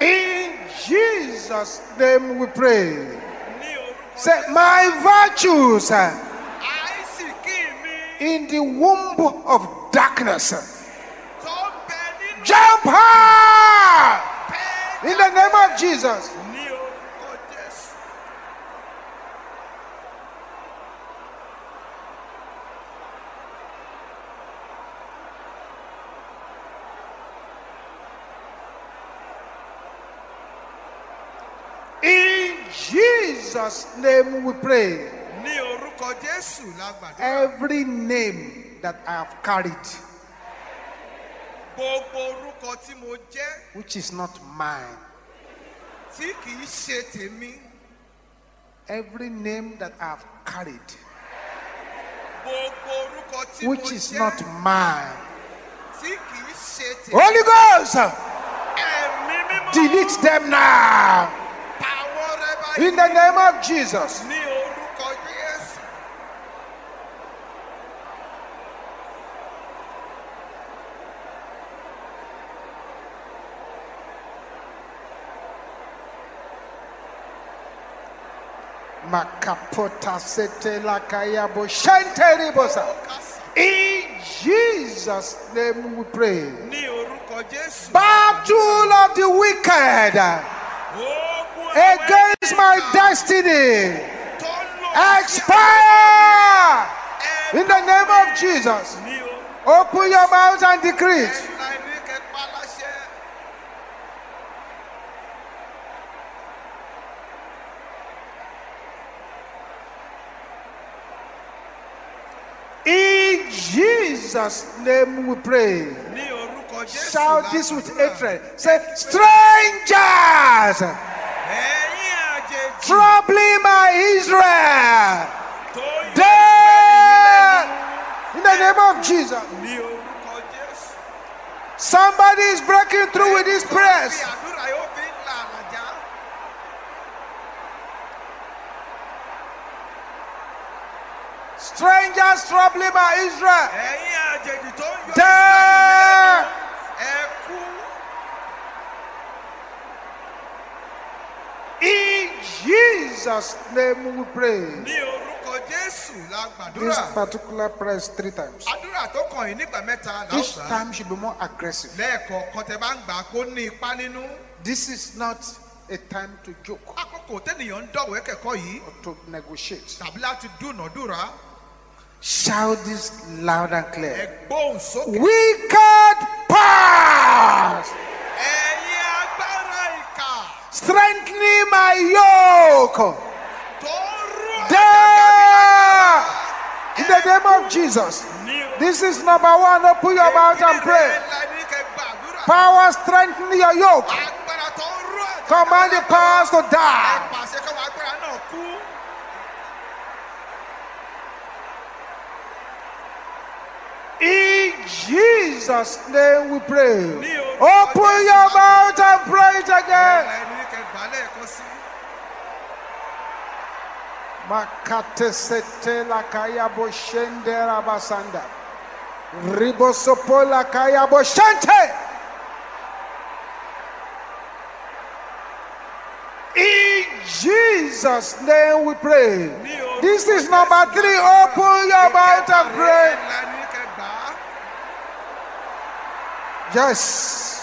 In Jesus' name we pray. Say, my virtues in the womb of darkness, jump high in the name of Jesus. In Jesus' name we pray. Every name that I have carried, which is not mine, every name that I have carried, which is not mine, Holy Ghost, delete them now. In the name of Jesus. In Jesus' name we pray. Battle of the wicked against my destiny, expire in the name of Jesus. Open your mouth and decree. In Jesus' name we pray. Shout this with hatred. Say, strangers troubling my Israel, in the name of Jesus. Somebody is breaking through with this press. Strangers troubling my Israel, in Jesus' name we pray. This particular press 3 times. Each time should be more aggressive. This is not a time to joke or to negotiate. Shout this loud and clear. Wicked powers strengthening my yoke, there, in the name of Jesus. This is number 1. Open your mouth and pray. Power strengthening your yoke. Command the powers to die. In Jesus' name we pray. Open your mouth and pray it again. Makate sete la kaya boshende rabasanda. Ribosopo la kaya boshente. In Jesus' name we pray. This is number 3. Open your mouth and pray. Yes.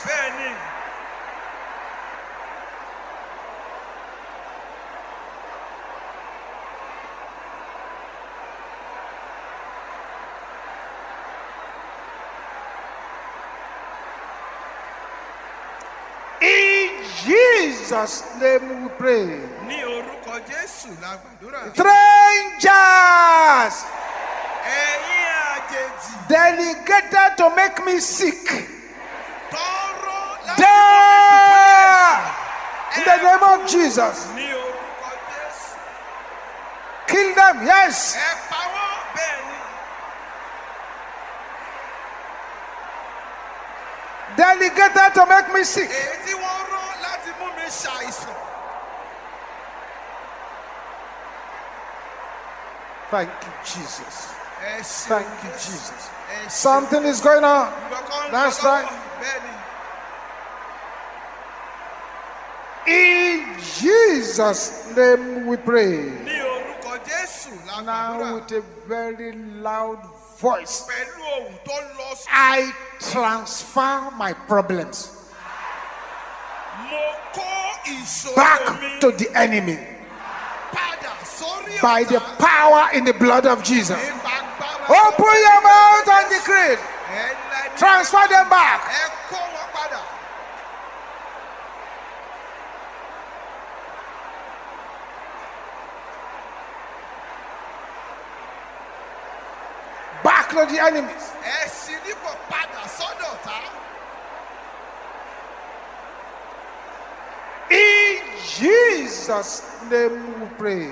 In Jesus' name we pray. Strangers delegated to make me sick, there, in the name of Jesus. Kill them. Yes. Delegated to make me sick. Thank you, Jesus. Thank you, Jesus. Something is going on. That's right. In Jesus' name we pray. Now with a very loud voice, I transfer my problems back to the enemy by the power in the blood of Jesus. Open your mouth and decree. Transfer them back. Back to the enemies. In Jesus' name we pray.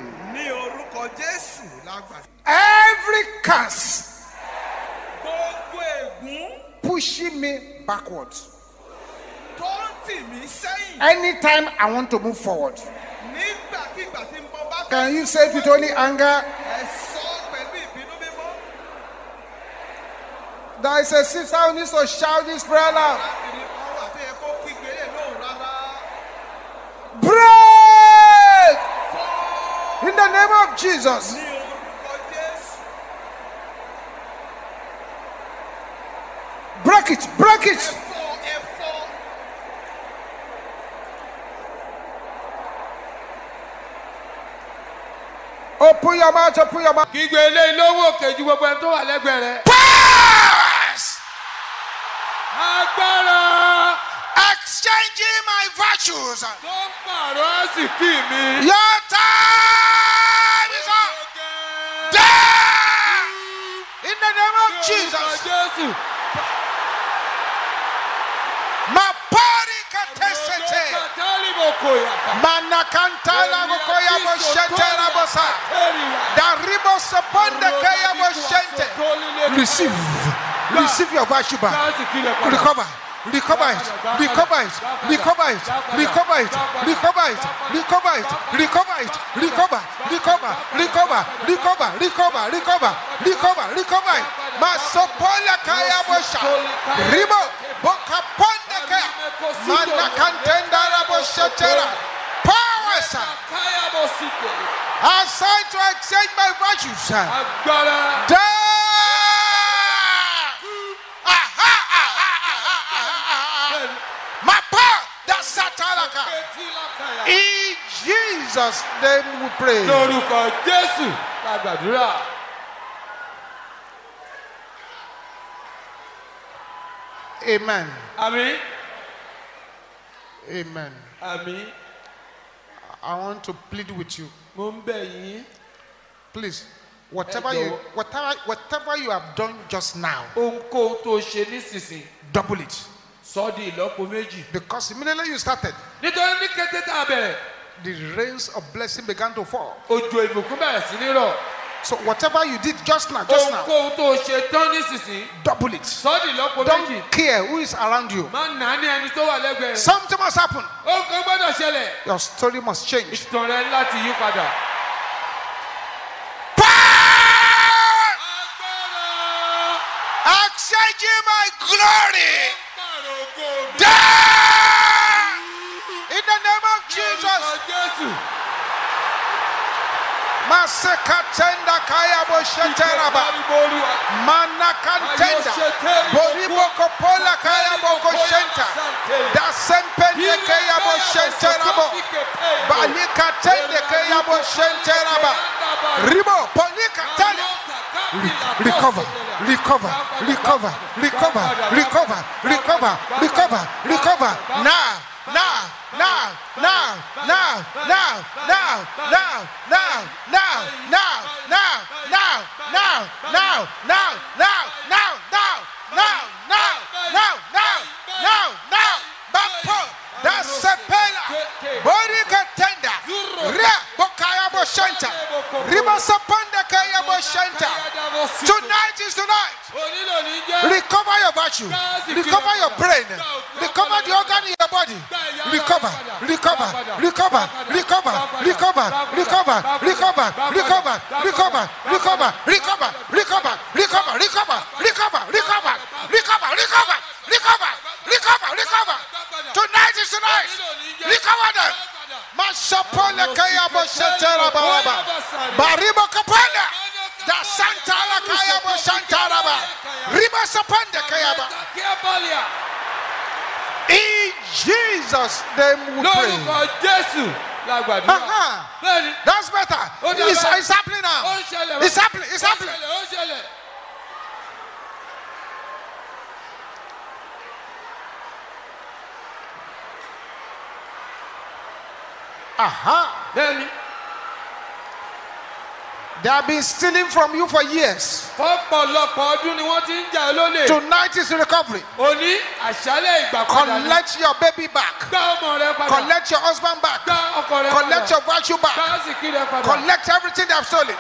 Every curse pushing me backwards, Anytime I want to move forward, can you say it with only anger? There is a sister who needs to shout this prayer loud. Break! In the name of Jesus. Break it, break it. Open your mouth, open your mouth. Exchanging my virtues. Your time is up. There! In the name of Jesus. My body can taste it. Manakantala Mokoya Boshetela Bosa. The ribos upon the Kaya Boshente. Receive your virtue back. Recover. Recover it, recover it, recover it, recover it, recover it, recover it, recover it, recover, recover, recover, recover, recover, recover, recover, recover it. Masopola kaya bosha, ribo bokapanda kaya, mana kantenda rabosha chera. Power, sir. I sign to exchange my virtues, sir. In Jesus' name we pray. Amen. Amen. Amen. Amen. I want to plead with you. Please, whatever you have done just now, double it. Because immediately you started, the rains of blessing began to fall. So whatever you did just now, double it. Don't care who is around you. Something must happen. Your story must change. Power! Exchange my glory. In the name of Jesus. Masekatenda kaya bosheteraba. Manakantenda. Boribokopola kaya bokoshenta. Dasempende kaya bosheteraba. Balikatende kaya bosheteraba. Ribo ponikatale. Recover. Recover. Now. Bapo, that's a pella. Body contender. Ria, Bokayabo Shanta. Ribasapanda Kayabo Shanta. Tonight is tonight. Recover your virtue. Recover your brain. Recover the organ in your body. Recover. Tonight is tonight. Recover them. Masapona kaya boshetera baba. Baribo kapanda. Da Santa la kaya boshantara ba. Riba sapanda kaya ba. In Jesus' name we pray. That's better. It's happening now. It's happening. Then they have been stealing from you for years. Tonight is recovery. Collect your baby back. Collect your husband back. Collect your virtue back. Collect everything they have stolen.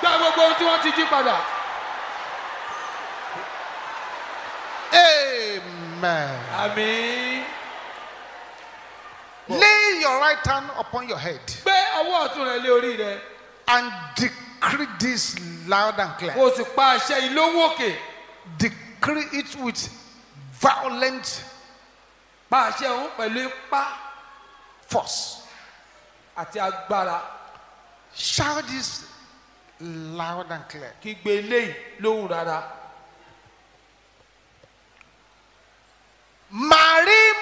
Amen. Amen. your right hand upon your head. And decree this loud and clear. Decree it with violent force. Shout this loud and clear. Marine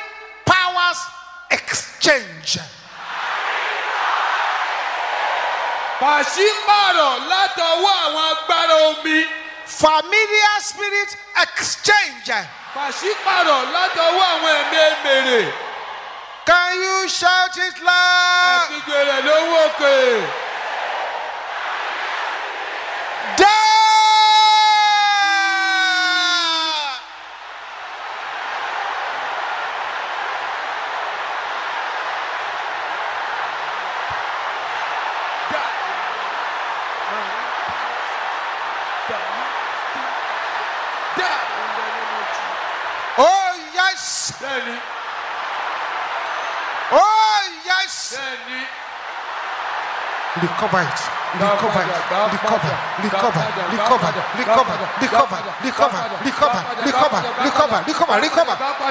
powers exchange. Familiar spirit exchange. Can you shout it loud? Recover it, recover it, recover, recover, recover, recover, recover, recover, recover, recover, recover, recover,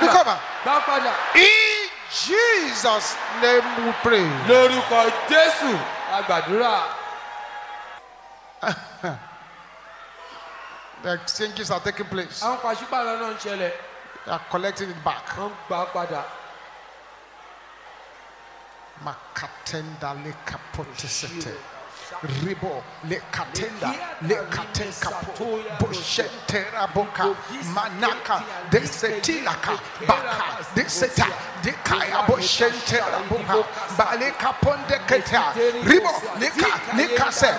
recover, recover. In Jesus' name we pray. The exchanges are taking place. They are collecting it back. Makatenda le kapotisete ribo le katenda le katenka boshentera boka manaka desetilaka baka deseta dekaya boshentera boka baleka ponde keta ribo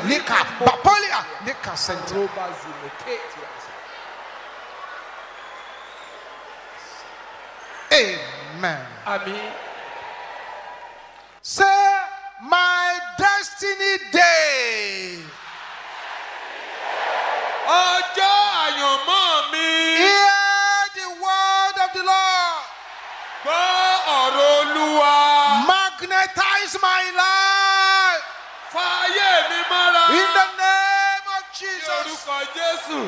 leka bapolia leka sentro bazimeketi. Amen. Amen. Say, my destiny day. Ọjọ́ àyànmọ́ mi. Hear the word of the Lord. Gbọ́ ọ̀rọ̀ Olúwa. Magnetize my life. Fa ayé mi mọ́ra. In the name of Jesus. Ní orúkọ Jésù.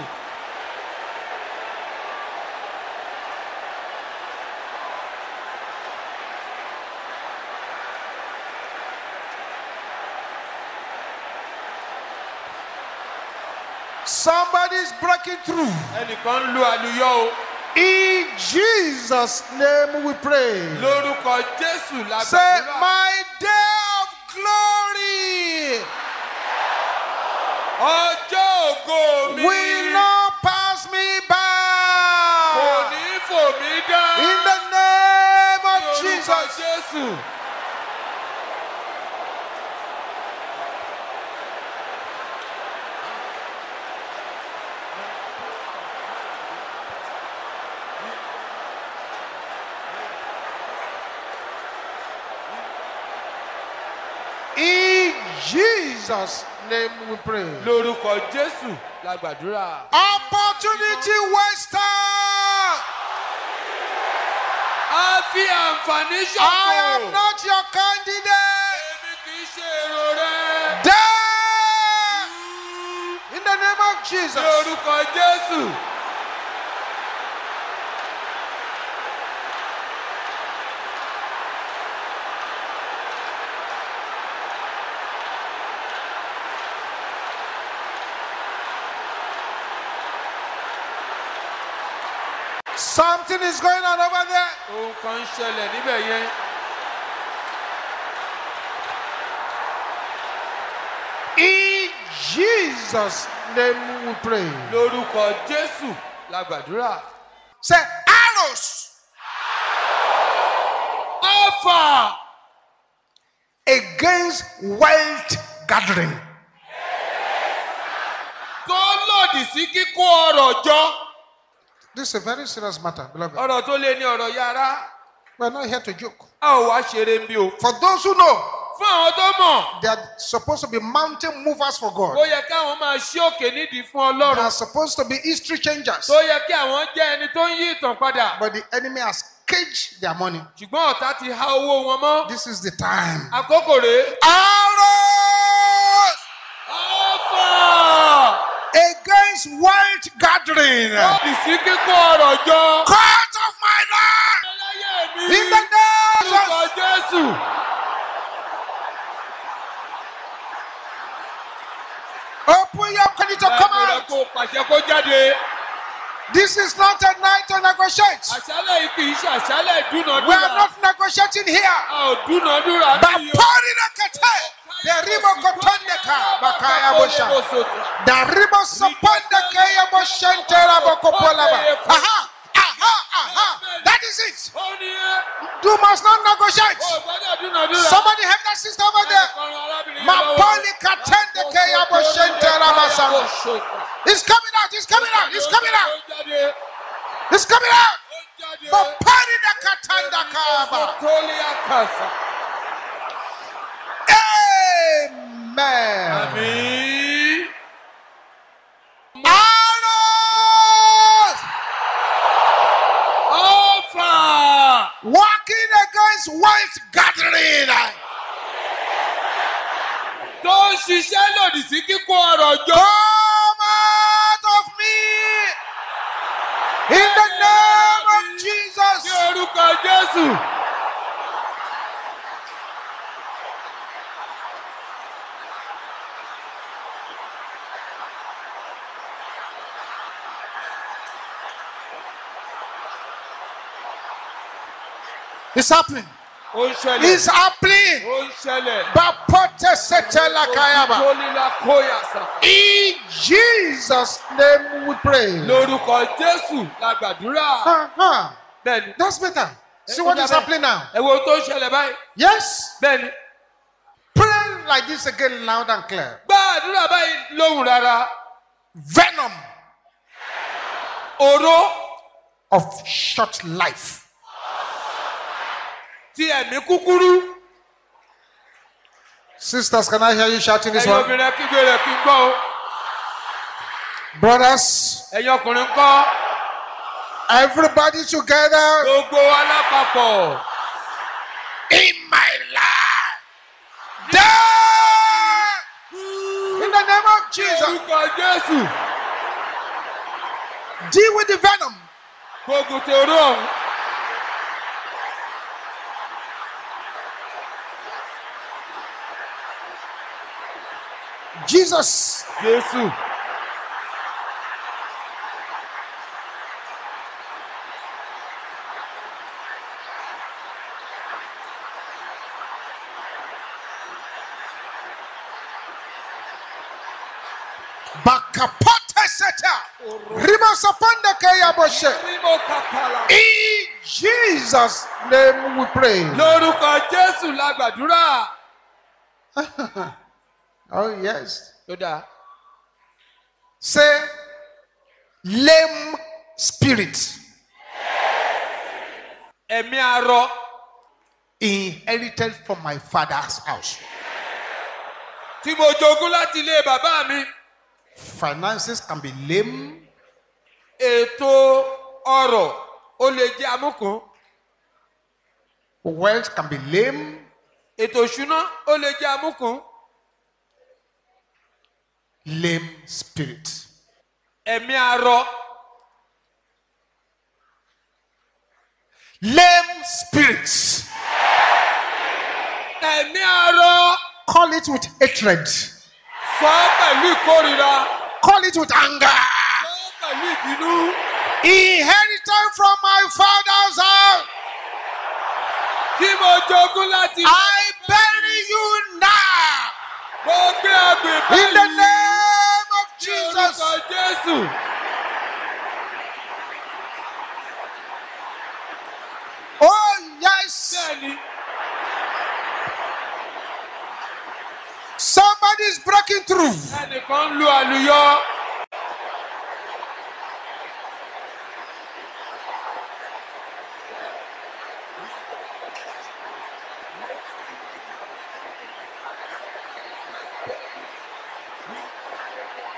Somebody is breaking through. In Jesus' name we pray. Say, my day of glory will not pass me by. In the name of Jesus. Jesus' name we pray. Lórúkọ Jésù la gbàdúrà. Opportunity waster. A fi àǹfààní ṣòfò. I am not your candidate. Èmi kì í ṣe èrò rẹ. Die. In the name of Jesus. Lórúkọ Jésù. Something is going on over there. In Jesus' name we pray. Lórúkọ Jésù la gbàdúrà. Say, arrows. Offer. Against wealth gathering. Kó lòdì sí kíkó ọrọ̀ jọ. This is a very serious matter, beloved. We are not here to joke. For those who know, they are supposed to be mountain movers for God. They are supposed to be history changers. But the enemy has cage their money. This is the time. Arrow against wild gathering. Court of my life. In the name of Jesus. Open your credit to come out. This is not a night to negotiate. We are not negotiating here. But pouring a kete, the river kotondeka, bakaya bosha. The river sopondekaya boshentera bokopolaba. Aha, aha, aha. That is it. You must not negotiate. Somebody help that sister over there. Mapoli katende keya boshente ramasano. It's coming out. It's coming out. It's coming out. It's coming out. Mapoli da katanda kaba. Amen. Amen. Walking against white gathering. Come out of me. In the name of Jesus. It's happening. It's happening. In Jesus' name we pray. That's better. See what is happening now. Yes. Pray like this again, loud and clear. Venom. Oro of short life. Sisters, can I hear you shouting this one? Brothers, everybody together. In my life, in the name of Jesus, deal with the venom. Jesus. Jesus. In Jesus' name we pray. Oh, yes. Say, lame spirit. Inherited from my father's house. Finances can be lame. Wealth can be lame. Lame spirit. Lame spirits. Call it with hatred. Call it with anger. Inherited from my father's house. I bury you now. In the name of Jesus. Oh, yes. Somebody is breaking through.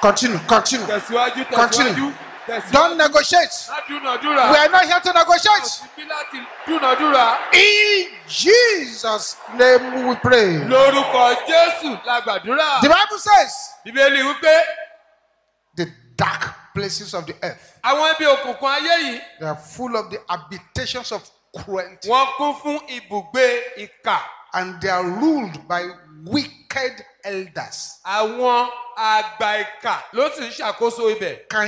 Continue. Don't negotiate. We are not here to negotiate. In Jesus' name we pray. The Bible says the dark places of the earth, they are full of the habitations of cruelty, and they are ruled by wicked elders. Can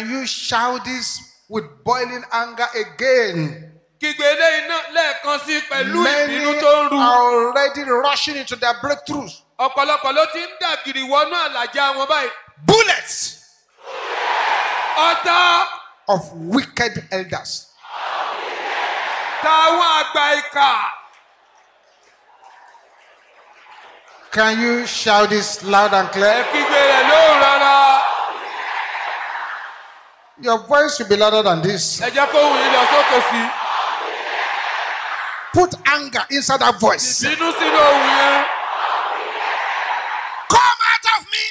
you shout this with boiling anger again? Many are already rushing into their breakthroughs. Bullets of wicked elders. Can you shout this loud and clear? Your voice will be louder than this. Put anger inside that voice. Come out of me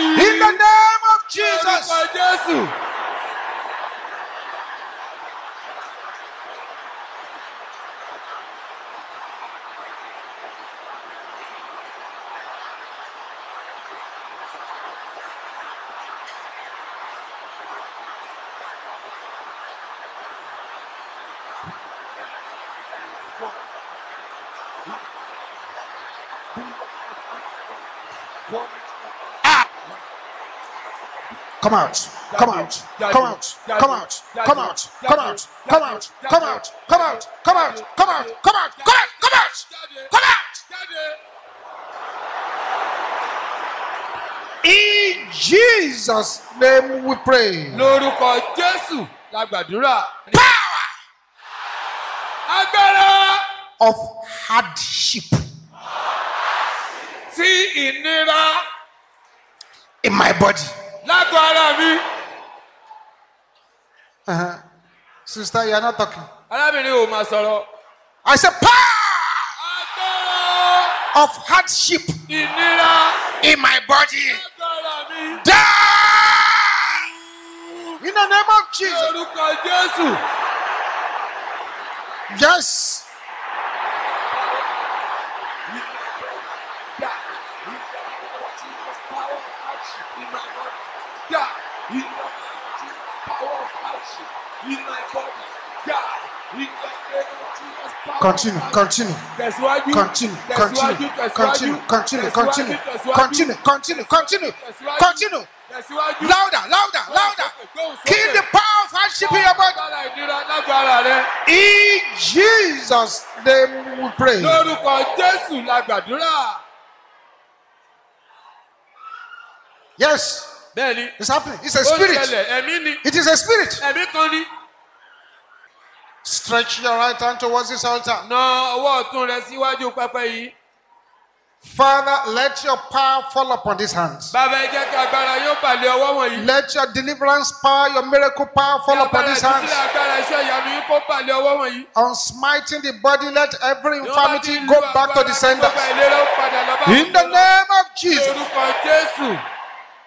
now! In the name of Jesus! Come out, come out, come out, come out, come out, come out, come out, come out, come out, come out, come out, come out, come out, come out, come out. In Jesus' name we pray. Power of hardship in my body. Sister, you are not talking. I said power of hardship in my body. Die in the name of Jesus. Yes. Continue, continue, continue, continue, continue, continue, continue, continue, continue, continue, continue. Louder, louder, louder. Keep the power of hardship in your body. In Jesus' name we pray. Yes. It's happening. It's a spirit. It is a spirit. Stretch your right hand towards this altar. Father, let your power fall upon these hands. Let your deliverance power, your miracle power fall upon these hands. On smiting the body, let every infirmity go back to the sender. In the name of Jesus.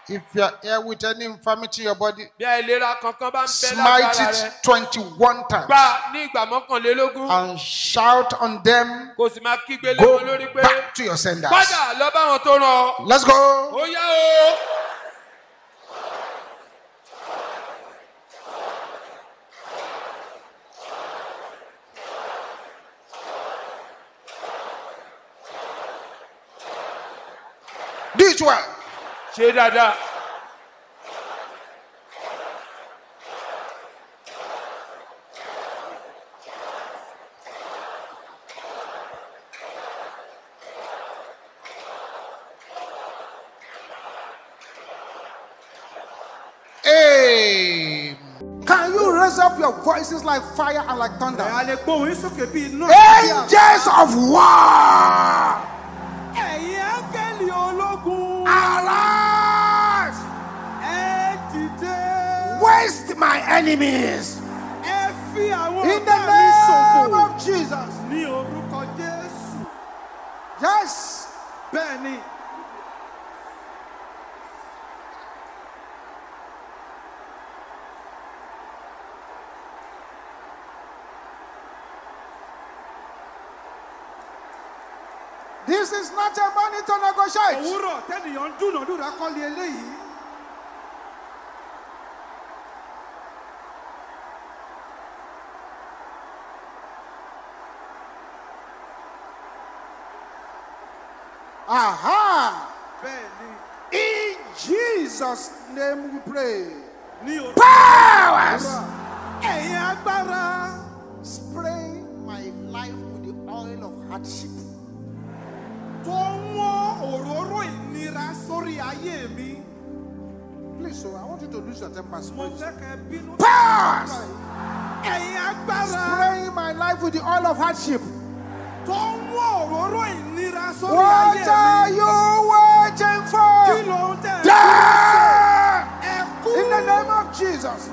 If you are here with any infirmity in your body, smite it 21 times and shout on them, go back to your senders. Let's go. Do it well. Hey, can you raise up your voices like fire and like thunder? Angels of war! Waste my enemies in the name of Jesus. Yes, Benny. This is not a money to negotiate. Aha! In Jesus' name we pray. Powers! Spray my life with the oil of hardship. Please, so I want you to lose your temper. Powers! Spray my life with the oil of hardship. What are you waiting for? Die! In the name of Jesus.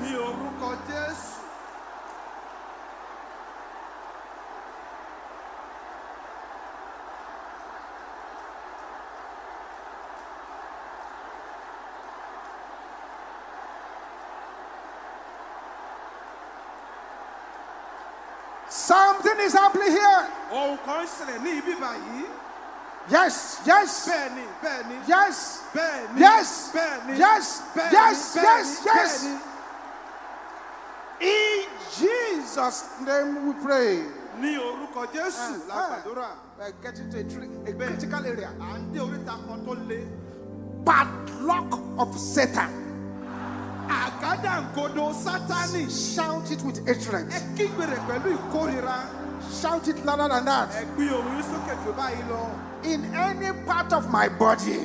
Something is happening here. Yes, yes, yes, yes, yes, yes, yes, yes. In Jesus' name we pray. We're getting to a critical area. Padlock of Satan. Shout it with hatred. Shout it louder than that. In any part of my body,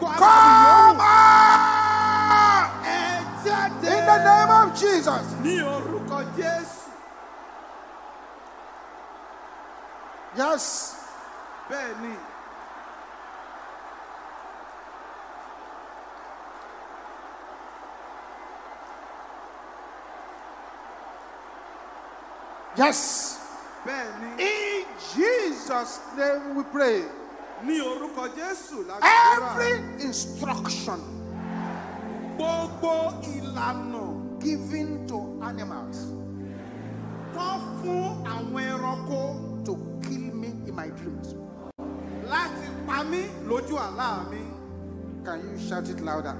come out! In the name of Jesus. Yes. Yes. In Jesus' name we pray. Every instruction given to animals to kill me in my dreams. Can you shout it louder?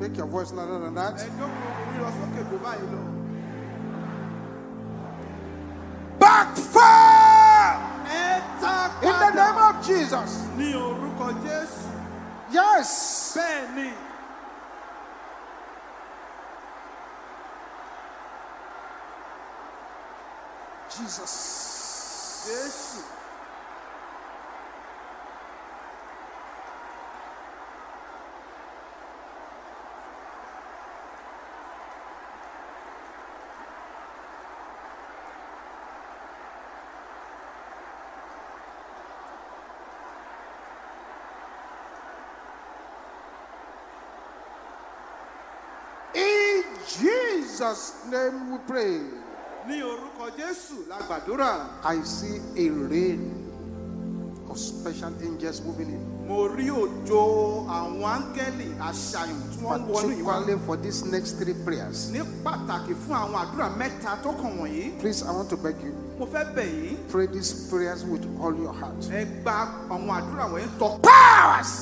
Make your voice louder than that. Backfire! In the name of Jesus. Yes. Jesus. Yes. Jesus' name we pray. I see a rain of special angels moving in. Particularly for these next three prayers. Please, I want to beg you. Pray these prayers with all your heart. Powers!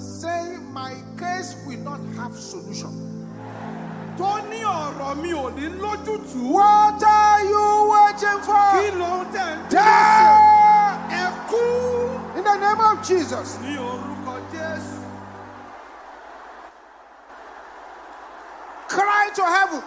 Say my case will not have solution. What are you waiting for? Die! In the name of Jesus. Cry to heaven.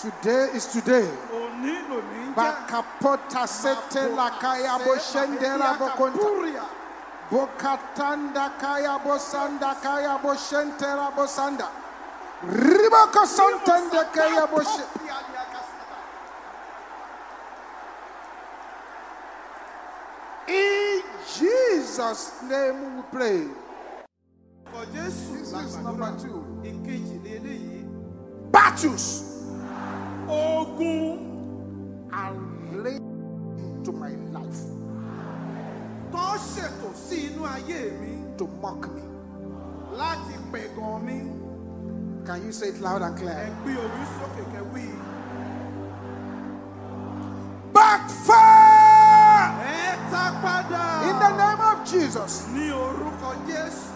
Today is today. Bakapota sete lakaya boshendela bokonta. Bokatanda kaya bosanda kaya boshentera bosanda. Ribaka santende kaya bosh. In Jesus' name we pray. This is number two. Battles. Ogun are laid into my life to mock me. Can you say it loud and clear? Backfire! In the name of Jesus. Yes.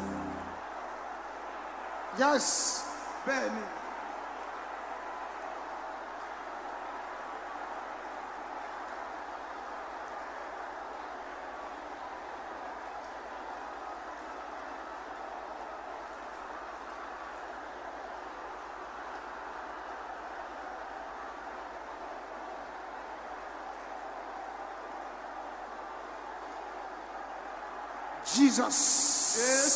Jesus. Yes.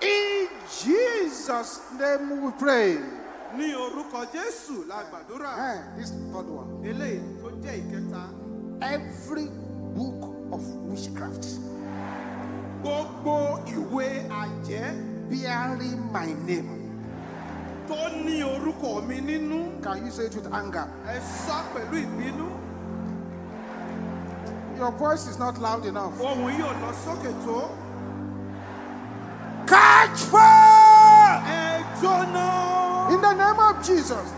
In Jesus' name we pray. Ní orúkọ Jésù la gbàdúrà. This third one. Eléyìí tó jẹ́ ìkẹta. Every book of witchcraft. Gbogbo ìwé àjẹ́. Bearing my name. Can you say it with anger? Your voice is not loud enough. Catch fire! In the name of Jesus.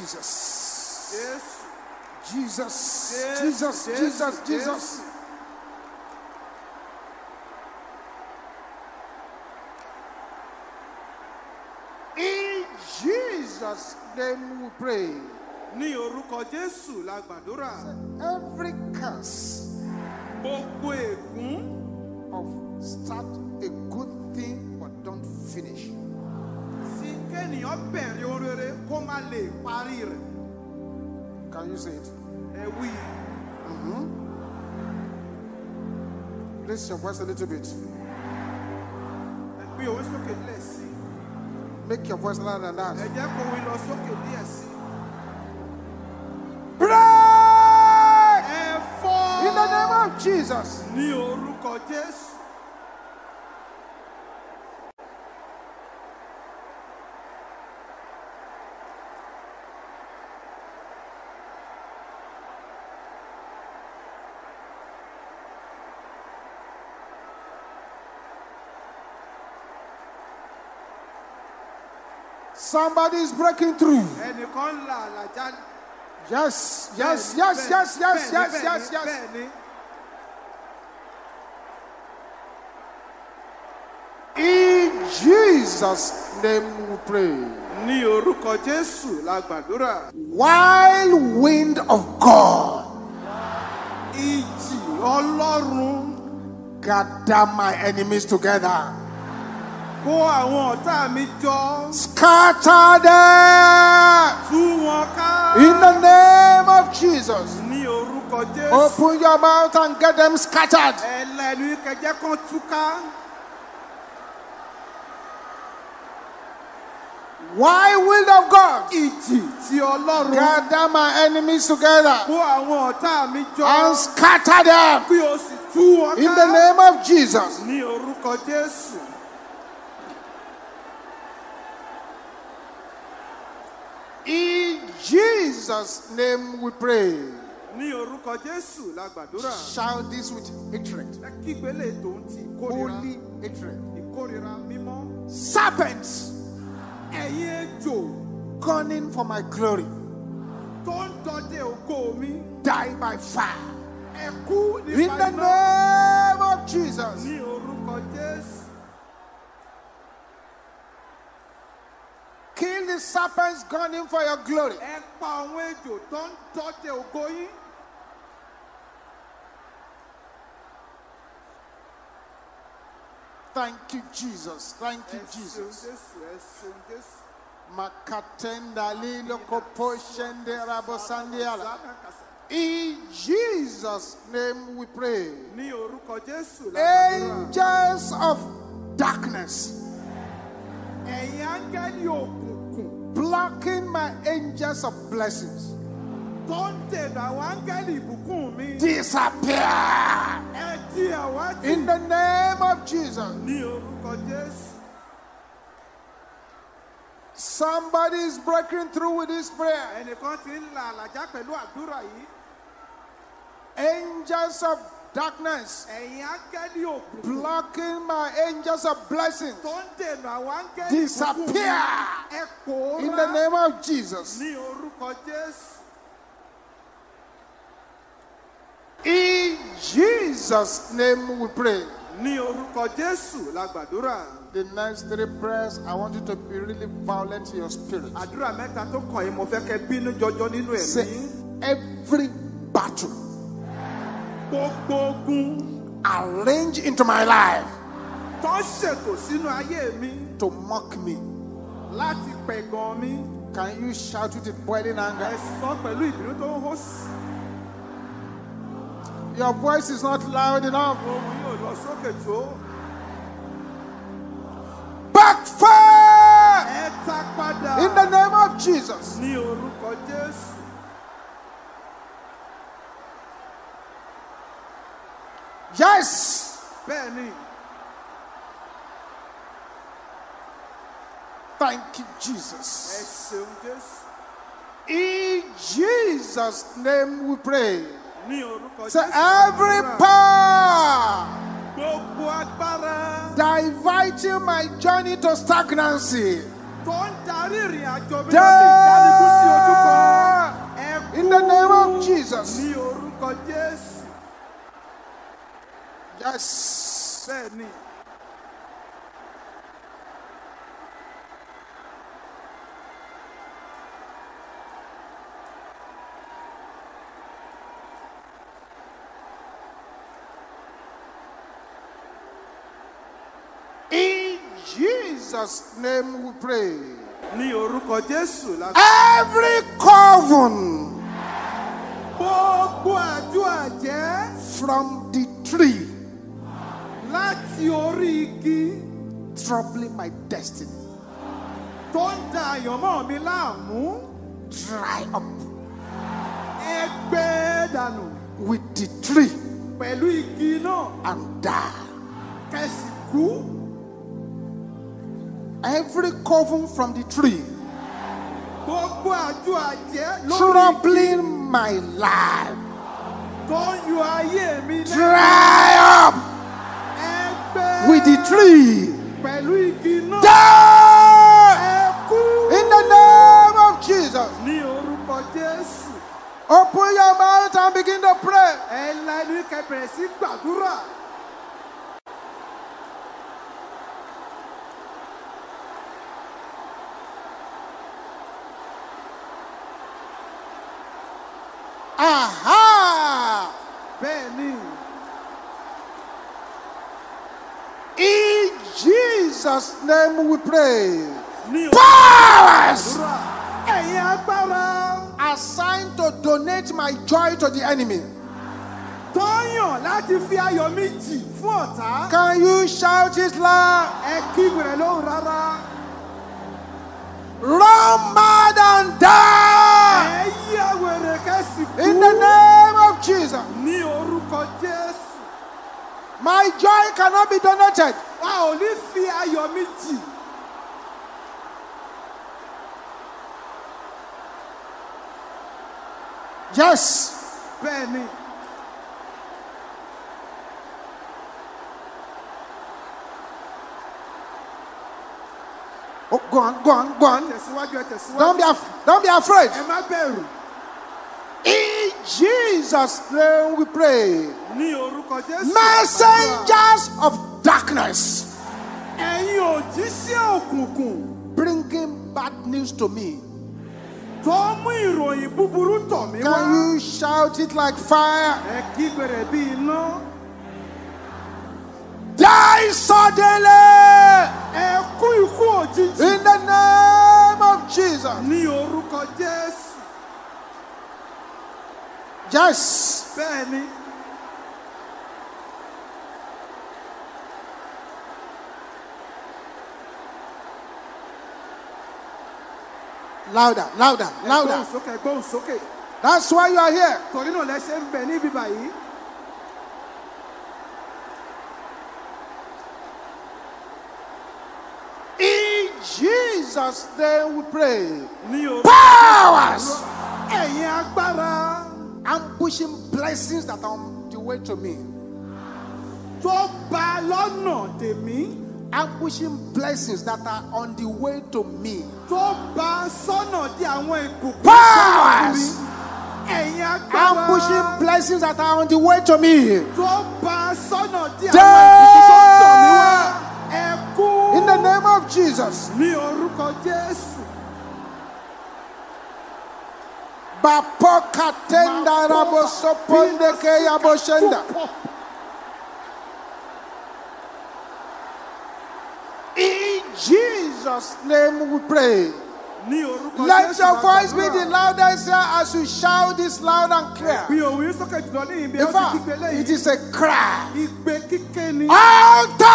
Jesus. Yes. Jesus. Yes. Jesus. Yes. Jesus. Jesus. Jesus. In Jesus' name we pray. Ní orúkọ Jésù la gbàdúrà. Every curse of start a good thing but don't finish. Can you say it? Oui. Raise your voice a little bit. Make your voice louder than that. Pray! In the name of Jesus. Somebody is breaking through. Yes, yes, yes, yes, yes, yes, yes, yes, yes. In Jesus' name we pray. Wild wind of God, gather my enemies together. Scatter them in the name of Jesus. Open your mouth and get them scattered. Why will of God gather my enemies together and scatter them in the name of Jesus? In Jesus' name we pray. Shout this with hatred. Holy hatred. Serpents. Cunning for my glory. Die by fire. In the name of Jesus. Kill the serpents gunning for your glory. Thank you, Jesus. Thank you, Jesus. Makatenda lilo koposhende rabosandiala. In Jesus' name we pray. Angels of darkness, blocking my angels of blessings, disappear in the name of Jesus. Somebody is breaking through with this prayer. Angels of darkness, blocking my angels of blessings, disappear in the name of Jesus. In Jesus' name we pray. The next three prayers, I want you to be really violent in your spirit. Say, every battle arrange into my life to mock me, can you shout with it boiling anger? Your voice is not loud enough. Backfire in the name of Jesus. Yes. Thank you, Jesus. In Jesus' name we pray. So every power diverting my journey to stagnancy, in the name of Jesus. Yes. In Jesus' name we pray. Every coven from the tree troubling my destiny, dry up with the tree and die. Every coven from the tree troubling my life, dry up with the tree, die in the name of Jesus. Open your mouth and begin to pray. Aha! In Jesus' name we pray. Powers assigned to donate my joy to the enemy, can you shout it loud? Run mad and die in the name of Jesus. My joy cannot be donated. Yes. Oh, go on, go on, go on. Don't be afraid. In Jesus' name we pray. Messengers of darkness bringing bad news to me, can you shout it like fire? Dies Suddenly, in the name of Jesus. Yes. Louder, louder, louder. That's why you are here. In Jesus' name we pray. Powers! I'm pushing blessings that are on the way to me. I'm pushing blessings that are on the way to me. Powers! I'm pushing blessings that are on the way to me. In the name of Jesus. In Jesus' name we pray. Let your voice be the loudest here as you shout this loud and clear. In fact, it is a cry. Altar!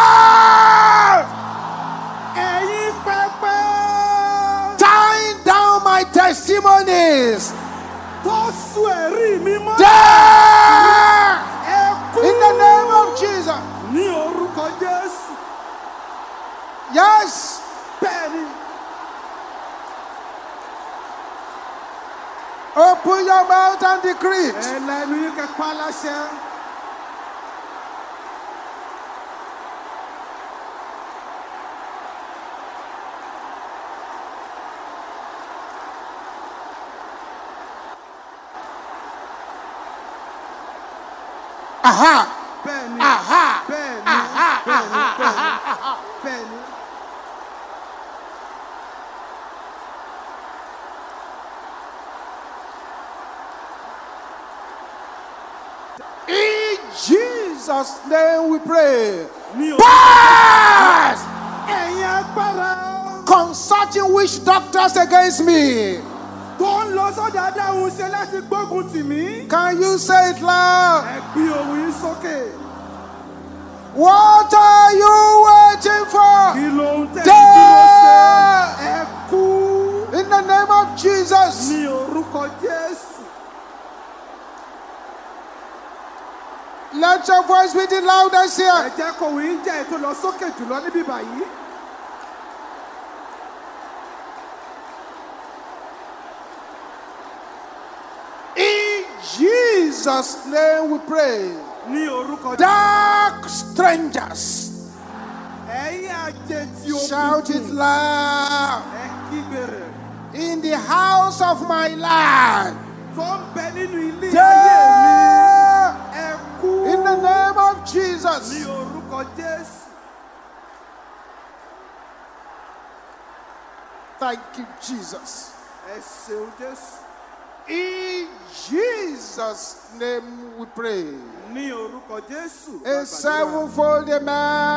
Tying down my testimonies. There! In the name of Jesus. Yes. Open your mouth and decree it. Aha! Benny. Aha! Benny. Aha! Benny. Aha! Benny. Aha! Benny. Aha! Benny. Jesus' name we pray. Pass! Consulting witch doctors against me. Can you say it loud? What are you waiting for? There! In the name of Jesus. Let your voice be the loudest here. In Jesus' name we pray. Dark strangers. Shout it loud. In the house of my life. In the name of Jesus. Thank you, Jesus. In Jesus' name we pray. A sevenfold amen.